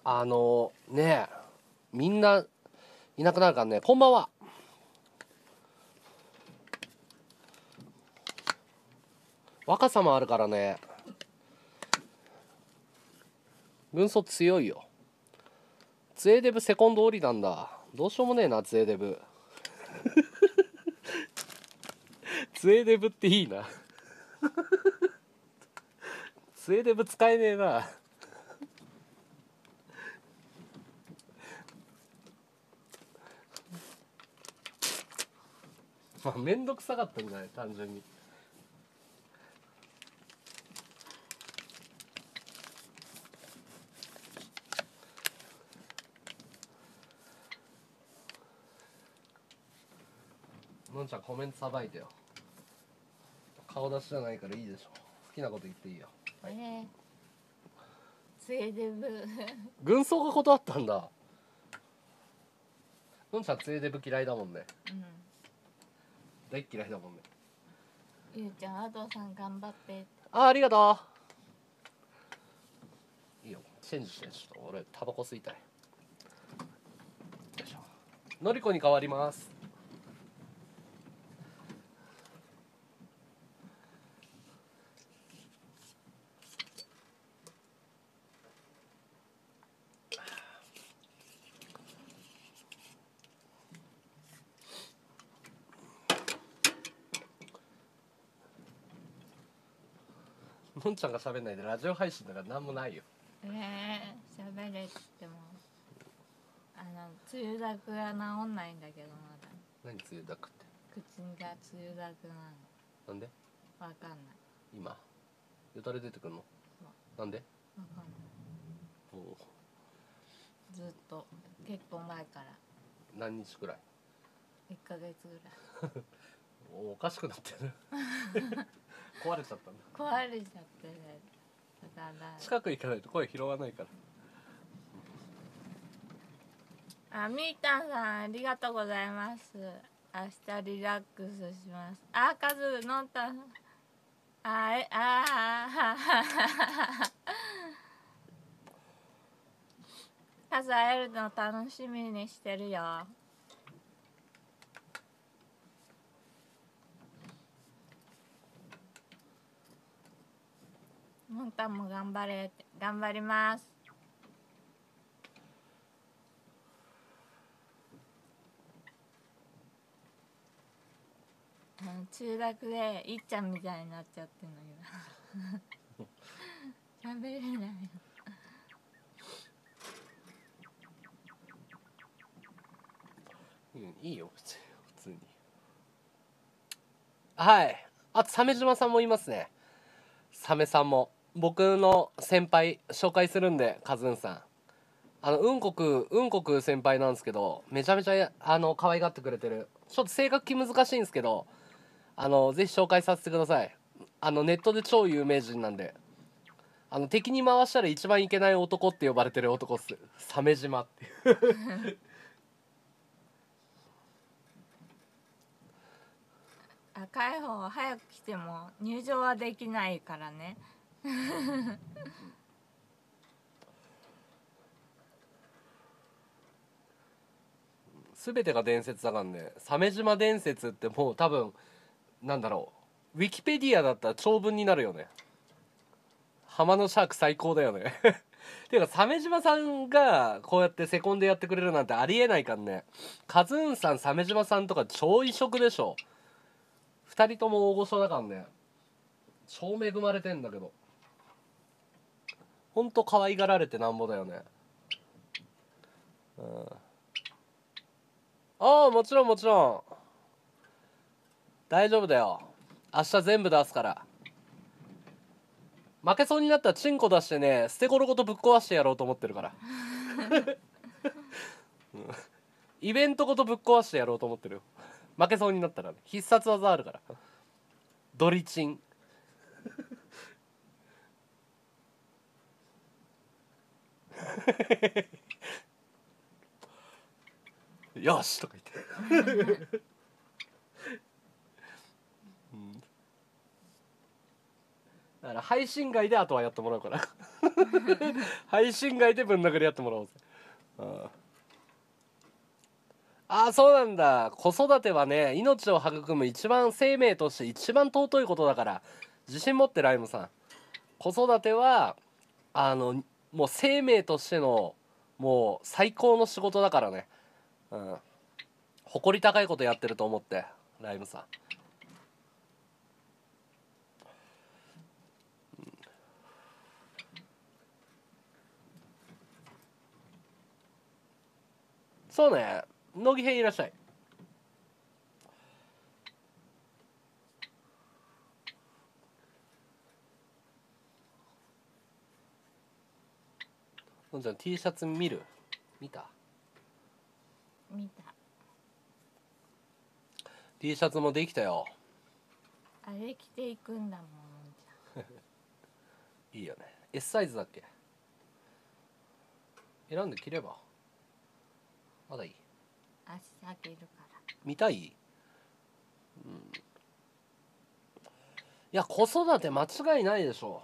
うねえ、みんないなくなるからね。こんばんは。若さもあるからね。軍曹強いよ。ツエデブセコンド降りたんだ。どうしようもねえなツエデブ。ツエデブっていいな。ツエデブ使えねえな。まあ面倒くさかったんじゃない単純に。のんちゃんコメントさばいてよ。顔出しじゃないからいいでしょ。好きなこと言っていいよ。はい、ツエデブ。軍曹が断ったんだ。のんちゃんツエデブ嫌いだもんね。うん。大嫌いだもんね。ゆうちゃん、アドさん頑張って。ありがとう。いいよ、チェンジして、ちょっと俺タバコ吸いたい。よいしょ。のりこに変わります。のんちゃんが喋んないでラジオ配信だからなんもないよ。喋れってもつゆだくは治んないんだけどまだ。何つゆだくって？口がつゆだくなの。なんで？わかんない。今よだれ出てくるの？なんで？わかんない。おお。ずっと結構前から。何日くらい？1ヶ月ぐらい。おかしくなってる。壊れちゃったんだ。壊れちゃってる。だから近く行かないと声拾わないから。あ、みーたんさんありがとうございます。明日リラックスします。あ、カズのんたんあえあカズ会えるの楽しみにしてるよ。のんたんも頑張れって。頑張ります。中学でいっちゃんみたいになっちゃってんのよ。喋れないよ。いいよ普通に。はい、あと鮫島さんもいますね。鮫さんも僕の先輩紹介するんで、カズンさんうんこく先輩なんですけど、めちゃめちゃ可愛がってくれてる。ちょっと性格気難しいんですけど、ぜひ紹介させてください。ネットで超有名人なんで、敵に回したら一番いけない男って呼ばれてる男っす。鮫島っていう赤い方は早く来ても入場はできないからね。全てが伝説だからね。鮫島伝説ってもう多分なんだろう、ウィキペディアだったら長文になるよね。浜のシャーク最高だよね。ていうか鮫島さんがこうやってセコンでやってくれるなんてありえないからね。カズンさん鮫島さんとか超異色でしょ。2人とも大御所だからね。超恵まれてんだけど、ほんと可愛がられてなんぼだよね。うん、ああもちろんもちろん大丈夫だよ。明日全部出すから。負けそうになったらチンコ出してね、捨て頃ごとぶっ壊してやろうと思ってるから。イベントごとぶっ壊してやろうと思ってるよ。負けそうになったらね、必殺技あるから。ドリチン。よしとか言って。だから配信外であとはやってもらうから。配信外でぶん殴りやってもらおうぜ。ああそうなんだ。子育てはね、命を育む一番、生命として一番尊いことだから、自信持ってライムさん、子育てはもう生命としてのもう最高の仕事だからね、うん、誇り高いことやってると思って、ライムさん。そうね、乃木兵いらっしゃい。のんちゃん T シャツ見る？見た？見た。T シャツもできたよ。あれ着ていくんだもん、のんちゃん。いいよね。S サイズだっけ？選んで着れば。まだいい。足下げるから。見たい？うん。いや、子育て間違いないでしょ。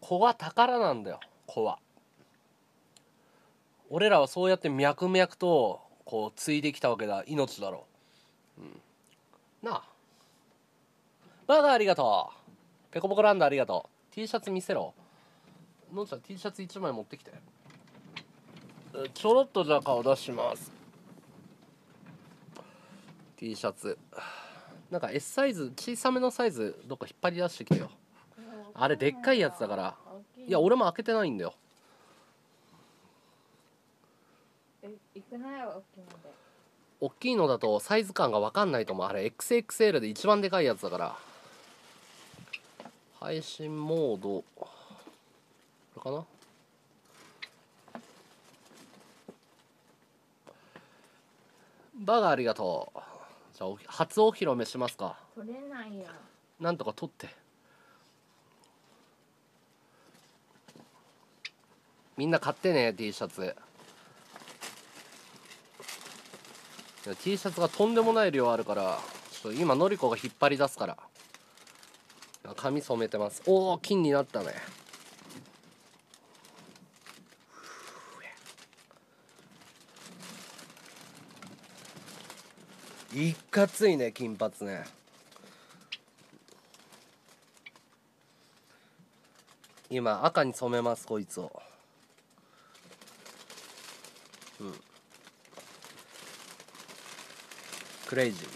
子は宝なんだよ、子は。俺らはそうやって脈々とこう継いできたわけだ、命だろう。うん、なあ。バーガーありがとう。ペコポコランドありがとう。T シャツ見せろ。のんちゃん T シャツ1枚持ってきて。ちょろっとじゃあ顔出します。 T シャツなんか S サイズ、小さめのサイズどっか引っ張り出してきてよ。あれでっかいやつだから。いや俺も開けてないんだよ。いくないよ、大きいのだとサイズ感が分かんないと思う。あれ XXL で一番でかいやつだから。配信モードこれかな。バーガーありがとう。じゃあ初お披露目しますか。取れないよ。なんとか取って。みんな買ってね、T シャツ。T シャツがとんでもない量あるから、ちょっと今のりこが引っ張り出すから。髪染めてます。おお、金になったね。いかついね、金髪ね。今赤に染めます、こいつを。うん。クレイジー。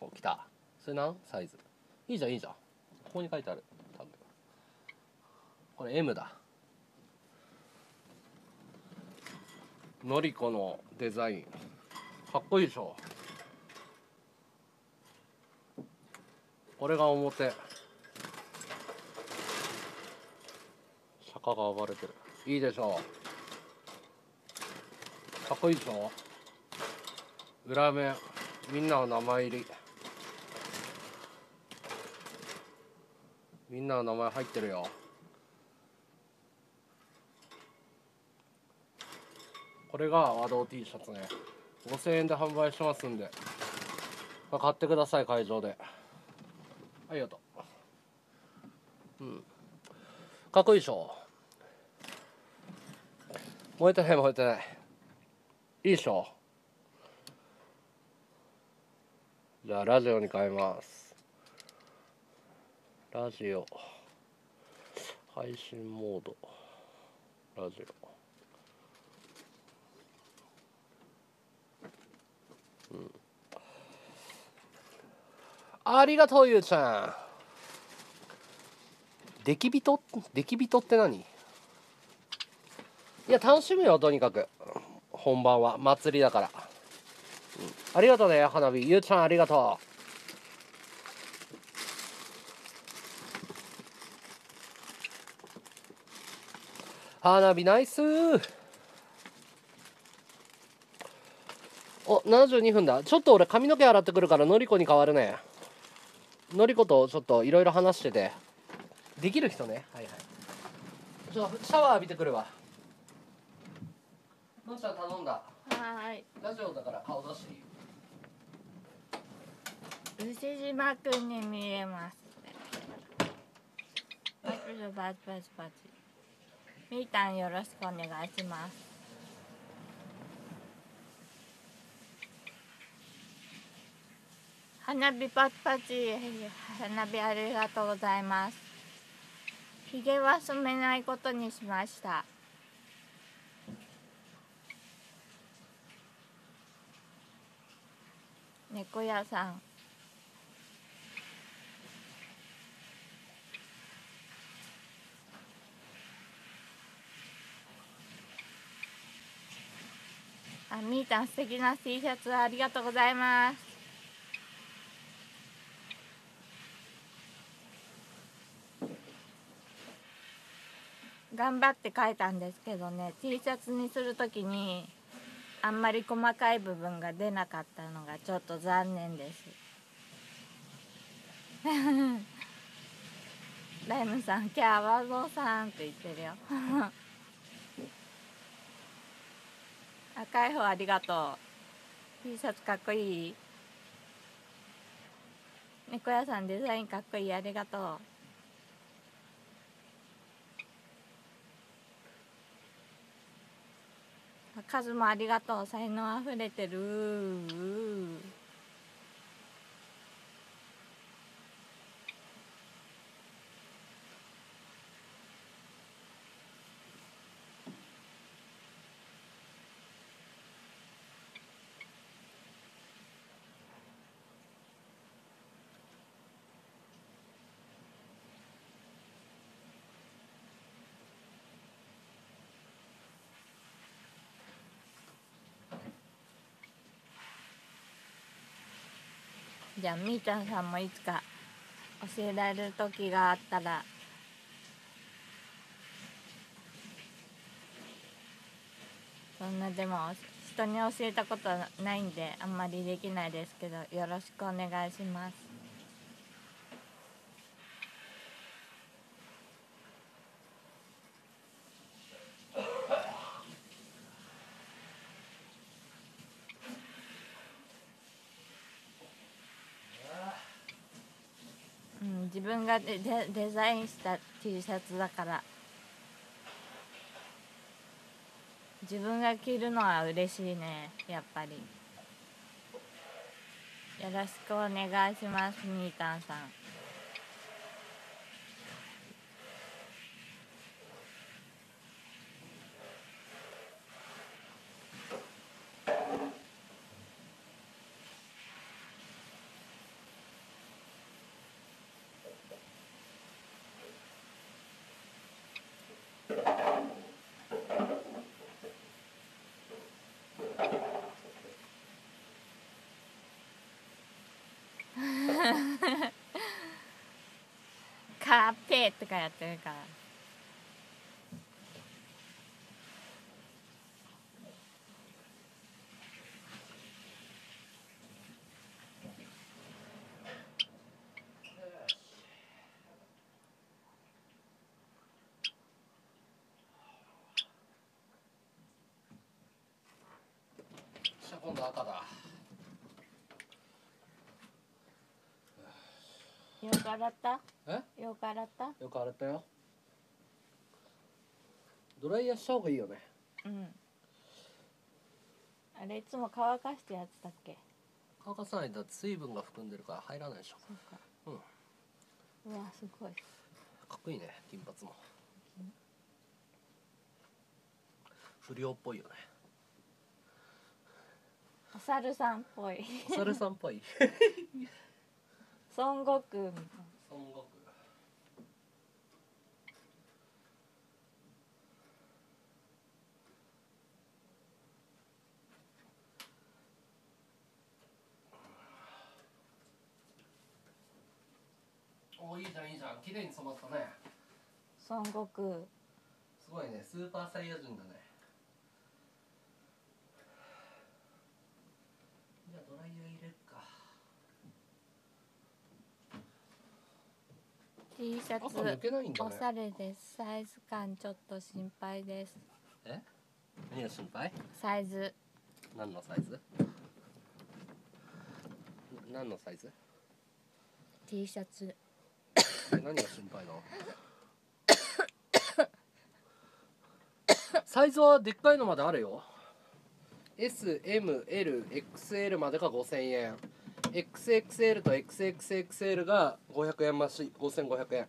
お、来た。それなん？サイズ。いいじゃん、いいじゃん。ここに書いてある。多分。これ M だ。のりこのデザインかっこいいでしょ。これが表、釈迦が暴れてる。いいでしょ、かっこいいでしょ。裏面みんなの名前入り、みんなの名前入ってるよ。これが和道 T シャツね。5000円で販売しますんで、まあ、買ってください、会場で。ありがとう。うん。かっこいいでしょ。燃えてない、燃えてない。いいでしょ。じゃあラジオに変えます。ラジオ配信モード、ラジオ。ありがとう、ゆうちゃん。出来人？出来人って何？いや楽しむよ、とにかく本番は祭りだから、うん、ありがとうね、花火。ゆうちゃんありがとう。花火ナイスー。お、72分だ。ちょっと俺髪の毛洗ってくるからのりこに代わるね。のりことちょっといろいろ話してて。できる人ね。はいはい。ちょっとシャワー浴びてくるわ。のんちゃん頼んだ。はい、ラジオだから顔出していい。牛島くんに見えます。バチバチバチバチ。みーたんよろしくお願いします。花火パチパチ、花火ありがとうございます。ひげは染めないことにしました。猫屋さん、あ、みーたん素敵な T シャツありがとうございます。頑張って描いたんですけどね、 T シャツにするときにあんまり細かい部分が出なかったのがちょっと残念です。ライムさん、今日アワゾーさんって言ってるよ。赤い方ありがとう。 T シャツかっこいい。猫屋さんデザインかっこいい、ありがとう。カズもありがとう、才能あふれてる。じゃあみーちゃんさんもいつか教えられる時があったら、そんなでも人に教えたことないんであんまりできないですけど、よろしくお願いします。自分がデザインした T シャツだから自分が着るのは嬉しいね、やっぱり。よろしくお願いします、みーたんさん。カーペーとかやってるから。じゃあ今度赤だ。よく洗った？え？よく洗った？よく洗ったよ。ドライヤーした方がいいよね。うん。あれいつも乾かしてやってたっけ？乾かさないと水分が含んでるから入らないでしょ。そうか。うん。うわすごい。かっこいいね、金髪も。不良っぽいよね。お猿さんっぽい。お猿さんっぽい。孫悟空みたいな。孫悟空。おお、いいじゃんいいじゃん、綺麗に染まったね。孫悟空。すごいね、スーパーサイヤ人だね。じゃあドライヤー入れるか。T シャツおしゃれです。サイズ感ちょっと心配です。え？何が心配？サイズ。何のサイズ？何のサイズ ？T シャツ。何が心配なの？サイズはでっかいのまであるよ。S、M、L、XL までが5000円。XXL と XXXL が500円増し、5500円。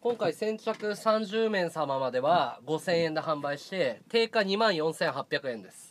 今回先着30名様までは5000円で販売して、定価 24,800 円です。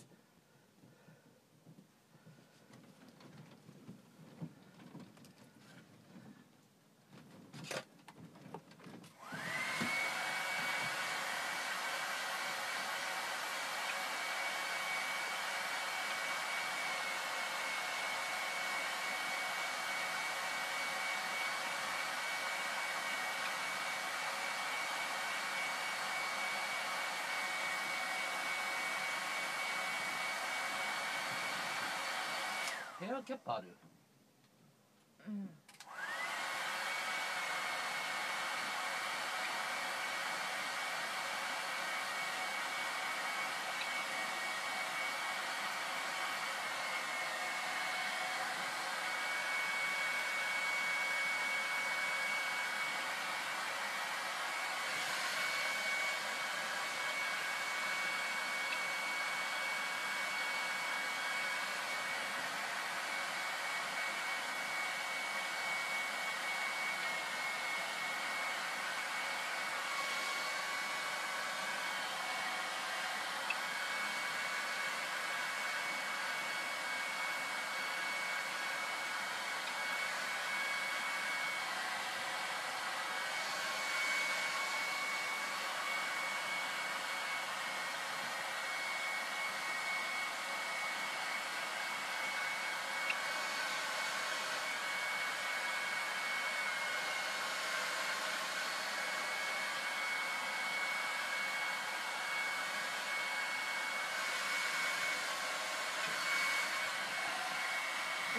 ヘアキャップある？うん。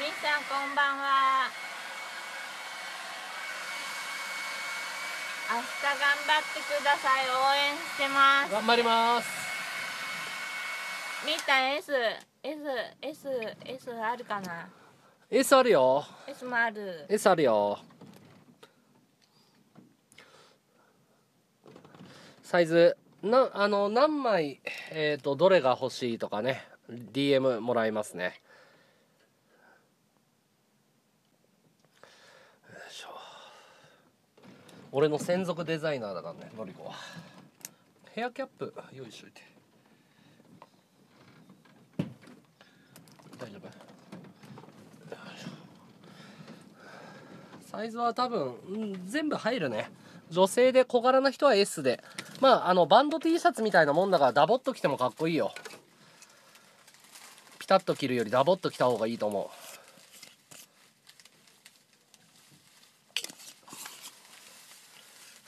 みっさんこんばんは。明日頑張ってください。応援してます。頑張ります。みっさん S あるかな。 S あるよ。 S もある。 S あるよ。サイズな、何枚どれが欲しいとかね、 DM もらいますね。俺の専属デザイナーだからね、のりこは。ヘアキャップ用意しといて。大丈夫？サイズは多分、全部入るね。女性で小柄な人は S で。まあ、バンド T シャツみたいなもんだからダボっと着てもかっこいいよ。ピタッと着るよりダボっと着た方がいいと思う。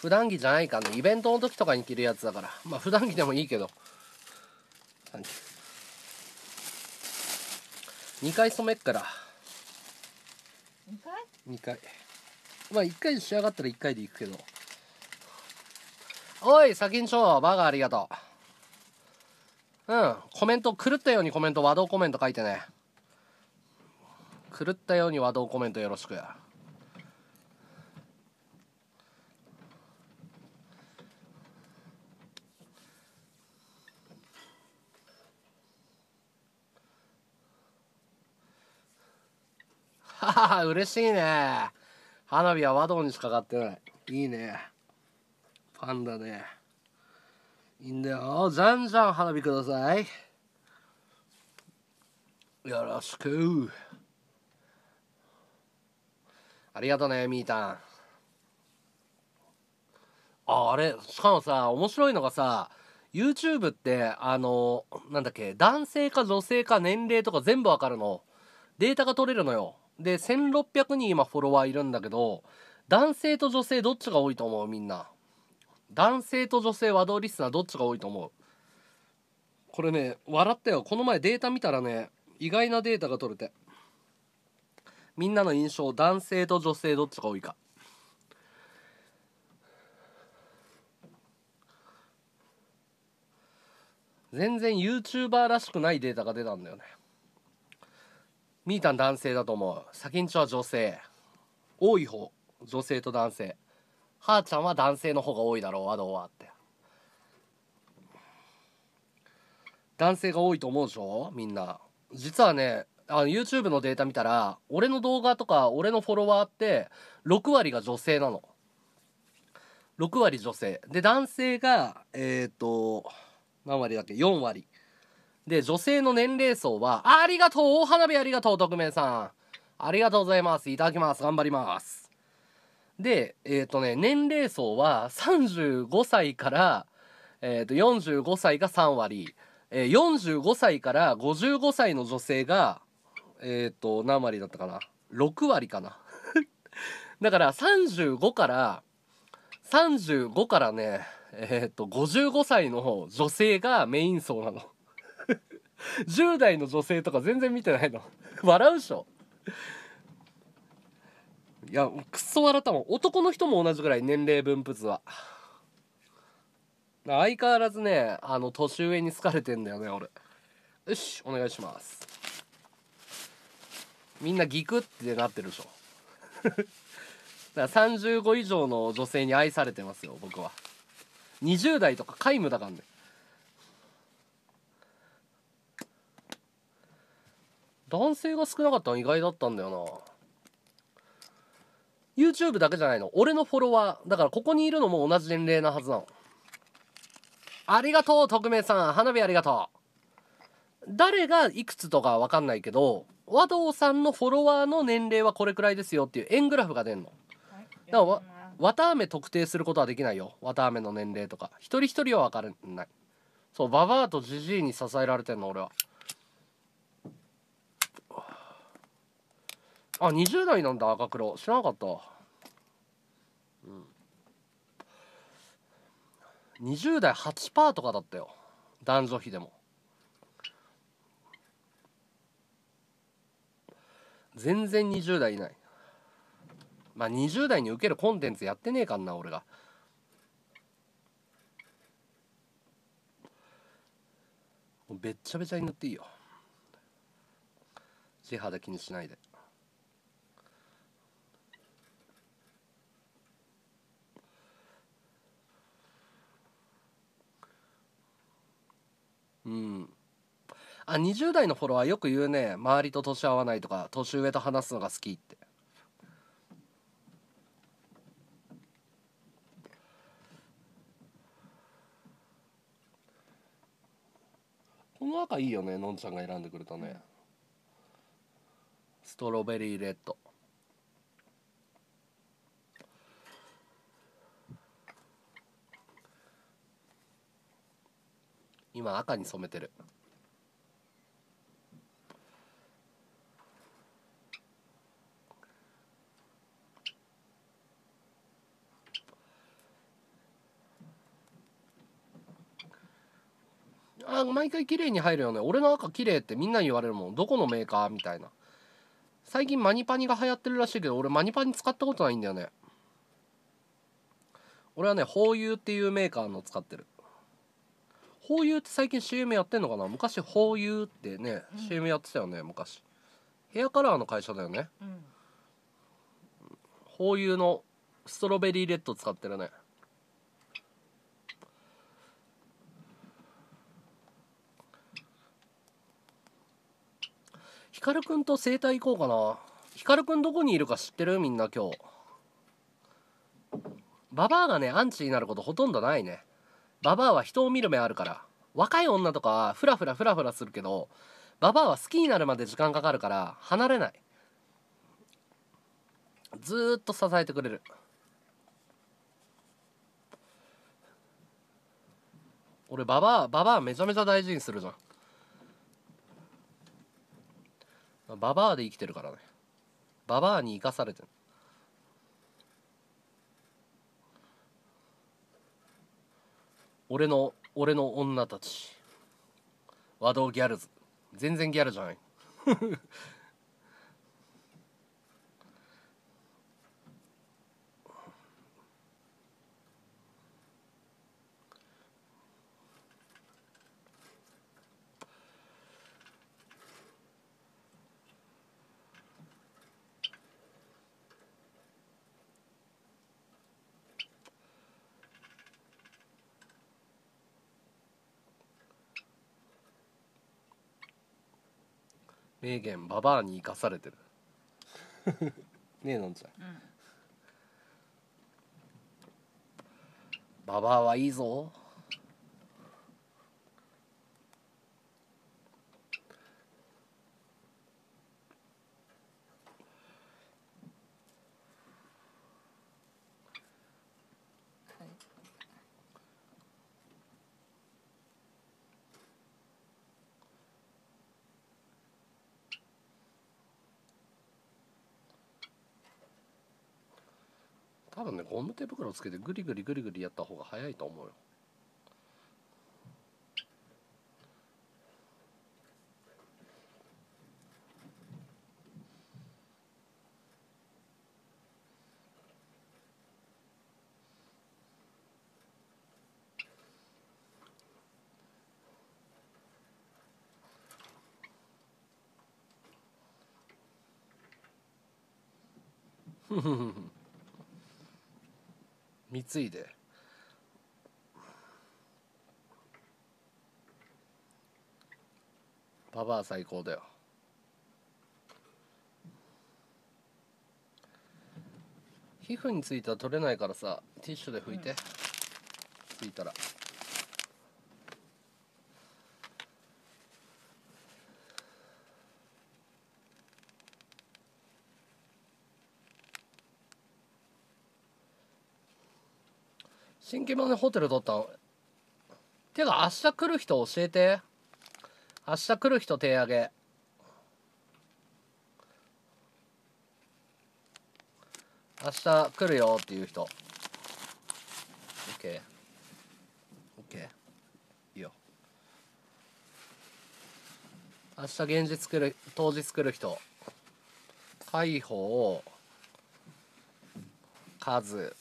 普段着じゃないからね、イベントの時とかに着るやつだから。まあ普段着でもいいけど。2回染めっから。2回、まあ1回仕上がったら1回でいくけど。おい先んちょバーガーありがとう。うん、コメント狂ったようにコメント、和道コメント書いてね。狂ったように和道コメントよろしく。嬉しいね。花火は和道にしかかってない。いいね。パンダね。いいんだよ。じゃんじゃん花火ください。よろしく。ありがとうね、みーたん。あれ、しかもさ、面白いのがさ、YouTube って、なんだっけ、男性か女性か年齢とか全部わかるの。データが取れるのよ。で1600人今フォロワーいるんだけど、男性と女性どっちが多いと思う？みんな男性と女性和道リスナーどっちが多いと思う？これね笑ったよ、この前データ見たらね、意外なデータが取れて、みんなの印象男性と女性どっちが多いか。全然 YouTuber らしくないデータが出たんだよね。みーたん男性だと思う。先んちょは女性多い方、女性と男性。はーちゃんは男性の方が多いだろう、和道はって。男性が多いと思うでしょみんな。実はね、YouTube のデータ見たら、俺の動画とか俺のフォロワーって6割が女性なの。6割女性で、男性が何割だっけ、4割で、女性の年齢層は、ありがとう、お花火ありがとう、匿名さんありがとうございます、いただきます、頑張ります。で年齢層は35歳から、45歳が3割、45歳から55歳の女性が何割だったかな、6割かなだから35からね、55歳の女性がメイン層なの10代の女性とか全然見てないの笑うでしょ。いや、くっそ笑ったもん。男の人も同じぐらい、年齢分布図は。相変わらずね、年上に好かれてんだよね俺。よし、お願いします。みんなギクってなってるでしょだから35以上の女性に愛されてますよ僕は。20代とか皆無だからね。男性が少なかったの意外だったんだよな。 YouTube だけじゃないの、俺のフォロワーだから。ここにいるのも同じ年齢なはずなの。ありがとう匿名さん、花火ありがとう。誰がいくつとか分かんないけど、和道さんのフォロワーの年齢はこれくらいですよっていう円グラフが出んの。だから綿あめ特定することはできないよ、綿あめの年齢とか。一人一人は分からない。そう、ババアとジジイに支えられてんの俺は。あ、20代なんだ赤黒、知らなかった。うん、20代 8% とかだったよ男女比でも。全然20代いない。まあ20代に受けるコンテンツやってねえかんな俺が。もうべっちゃべちゃに塗っていいよ、地肌気にしないで。うん、あ、20代のフォロワーよく言うね、周りと年合わないとか年上と話すのが好きって。この赤いいよね、のんちゃんが選んでくれたね、ストロベリーレッド。今赤に染めてる。あ、毎回綺麗に入るよね。俺の赤綺麗ってみんなに言われるもん。どこのメーカーみたいな。最近マニパニが流行ってるらしいけど、俺マニパニ使ったことないんだよね。俺はね、ホーユーっていうメーカーの使ってる。ホーユーって最近 CM やってんのかな。昔ホーユーってね、うん、CM やってたよね昔。ヘアカラーの会社だよね、うん、ホーユーのストロベリーレッド使ってるね。ヒカルくんと整体行こうかな。ヒカルくんどこにいるか知ってるみんな。今日ババアがねアンチになることほとんどないね。ババアは人を見る目あるから。若い女とかフラフラするけど、ババアは好きになるまで時間かかるから離れない。ずーっと支えてくれる。俺ババアめちゃめちゃ大事にするじゃん。ババアで生きてるからね。ババアに生かされてる。俺の女たち和道ギャルズ。全然ギャルじゃない名言ババアに生かされてるねえのんちゃん、うん、ババアはいいぞ。多分ね、ゴム手袋つけてグリグリグリグリやった方が早いと思うよ。ふふふふ。貢いでババア最高だよ。皮膚についたら取れないからさ、ティッシュで拭いて、ついたら。新規版でホテル取ったの。てか明日来る人教えて。明日来る人手上げ。明日来るよっていう人。OK。OK。いいよ。明日現実来る、当日来る人。解放。数。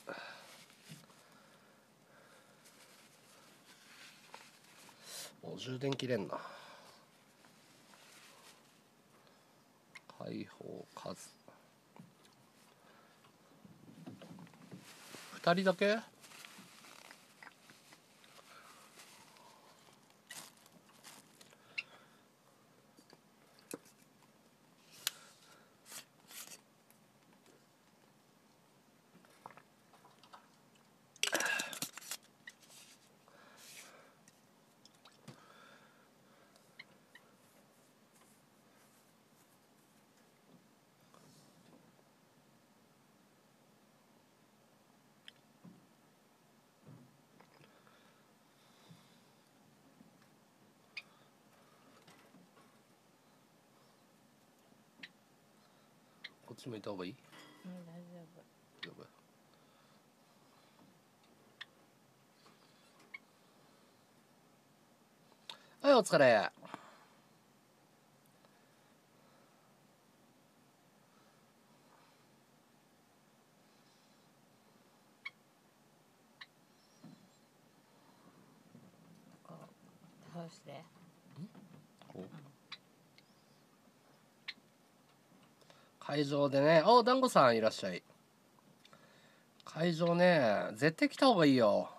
もう充電切れんな。解放数2人だけ。こっち向いた方がいい？うん、大丈夫。大丈夫。はい、お疲れ。倒して。ん？こう。会場でね、お団子さんいらっしゃい。会場ね、絶対来た方がいいよ。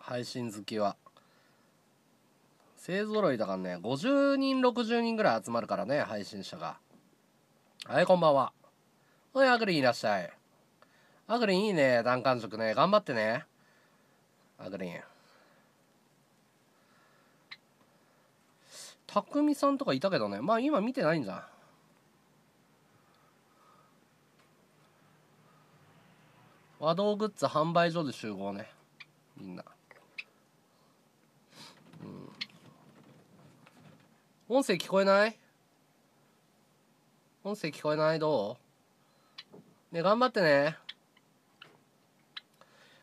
配信好きは勢ぞろいだからね。50人60人ぐらい集まるからね、配信者が。はい、こんばんは。おい、アグリンいらっしゃい。アグリンいいね、弾丸塾ね、頑張ってねアグリン。たくみさんとかいたけどね、まあ今見てないんじゃん。和道グッズ販売所で集合ね、みんな。うん、音声聞こえない？音声聞こえない？どう？ね、頑張ってね。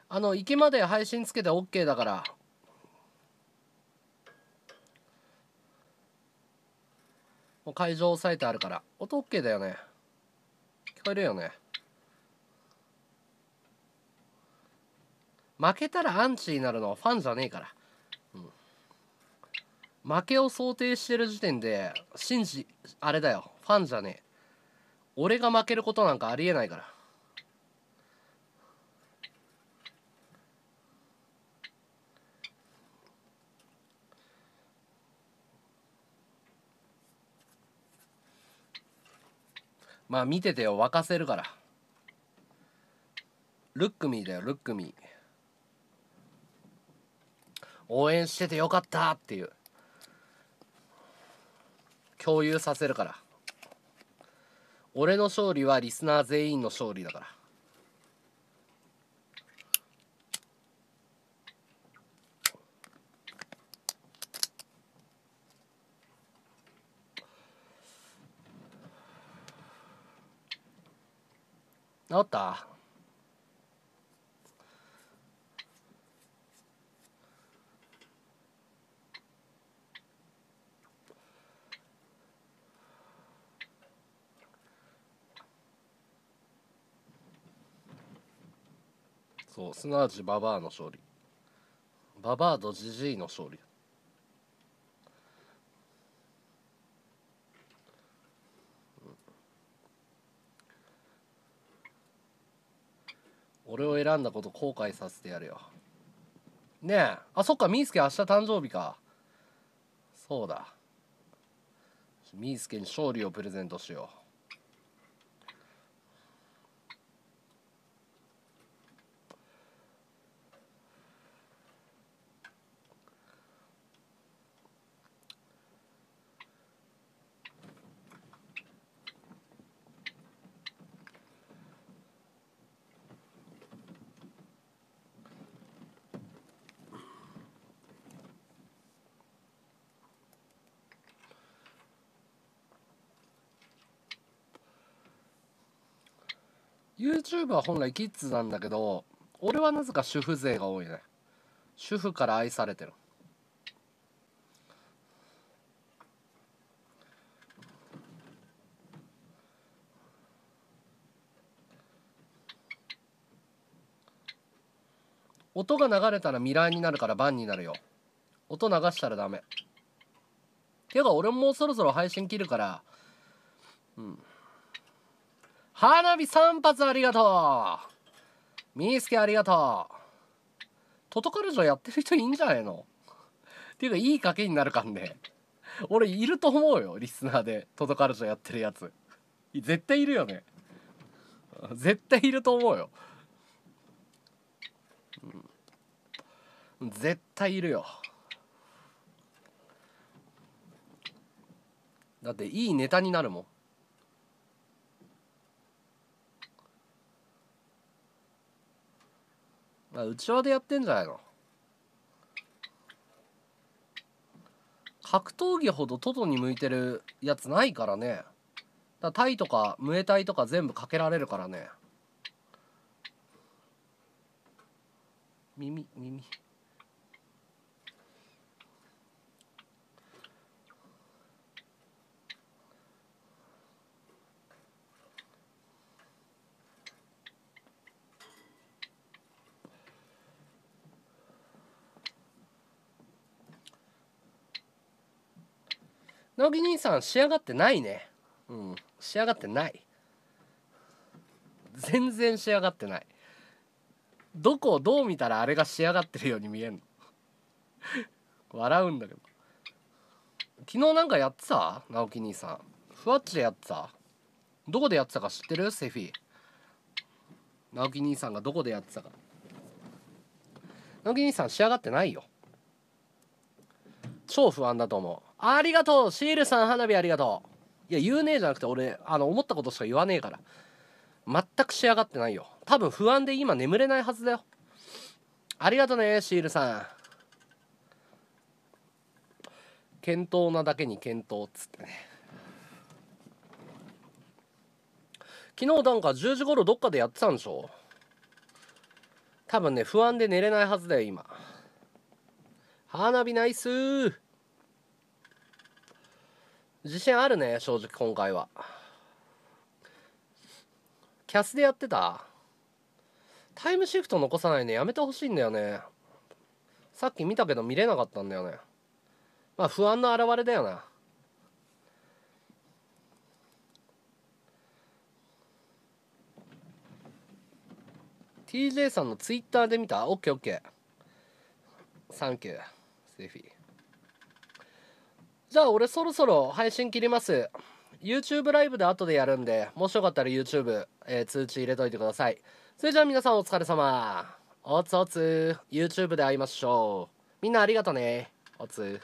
行きまで配信つけて OK だから。もう会場押さえてあるから。音 OK だよね。聞こえるよね。負けたらアンチになるのはファンじゃねえから、うん、負けを想定してる時点であれだよ、ファンじゃねえ。俺が負けることなんかありえないから。まあ見ててよ、沸かせるから。ルックミーだよ、ルックミー。応援しててよかったっていう。共有させるから。俺の勝利はリスナー全員の勝利だから。治った？そう、すなわちババアの勝利。ババアとジジイの勝利。俺を選んだこと後悔させてやるよ。ねえ、あ、そっか、みーすけ明日誕生日か。そうだ、みーすけに勝利をプレゼントしよう。YouTube は本来キッズなんだけど、俺はなぜか主婦勢が多いね。主婦から愛されてる。音が流れたらミラーになるからバンになるよ。音流したらダメ。ていうか俺もうそろそろ配信切るから。うん。花火3発ありがとう。みーすけありがとう。トトカルジョやってる人いいんじゃないのっていうか、いい賭けになるかんね。俺いると思うよ、リスナーでトトカルジョやってるやつ。絶対いるよね。絶対いると思うよ、うん、絶対いるよ。だっていいネタになるもん。うちわでやってんじゃないの。格闘技ほどトトに向いてるやつないからね。だからタイとかムエタイとか全部かけられるからね。耳直木兄さん仕上がってないね。うん、仕上がってない。全然仕上がってない。どこをどう見たらあれが仕上がってるように見えんの。笑うんだけど。昨日なんかやってた直木兄さん。ふわっちでやってた。どこでやってたか知ってる？セフィ。直木兄さんがどこでやってたか。直木兄さん仕上がってないよ。超不安だと思う。ありがとうシールさん、花火ありがとう。いや言うねえじゃなくて、俺思ったことしか言わねえから。全く仕上がってないよ。多分不安で今眠れないはずだよ。ありがとねシールさん。健闘なだけに健闘っつってね。昨日なんか10時頃どっかでやってたんでしょ。多分ね、不安で寝れないはずだよ今。花火ナイスー。自信あるね、正直今回は。キャスでやってた。タイムシフト残さないね、やめてほしいんだよね。さっき見たけど見れなかったんだよね。まあ不安の表れだよな。TJ さんのツイッターで見た。 OKOK、サンキューセフィ。じゃあ俺そろそろ配信切ります。YouTube ライブで後でやるんで、もしよかったら YouTube、通知入れといてください。それじゃあ皆さんお疲れ様。おつおつ。YouTube で会いましょう。みんなありがとね。おつ。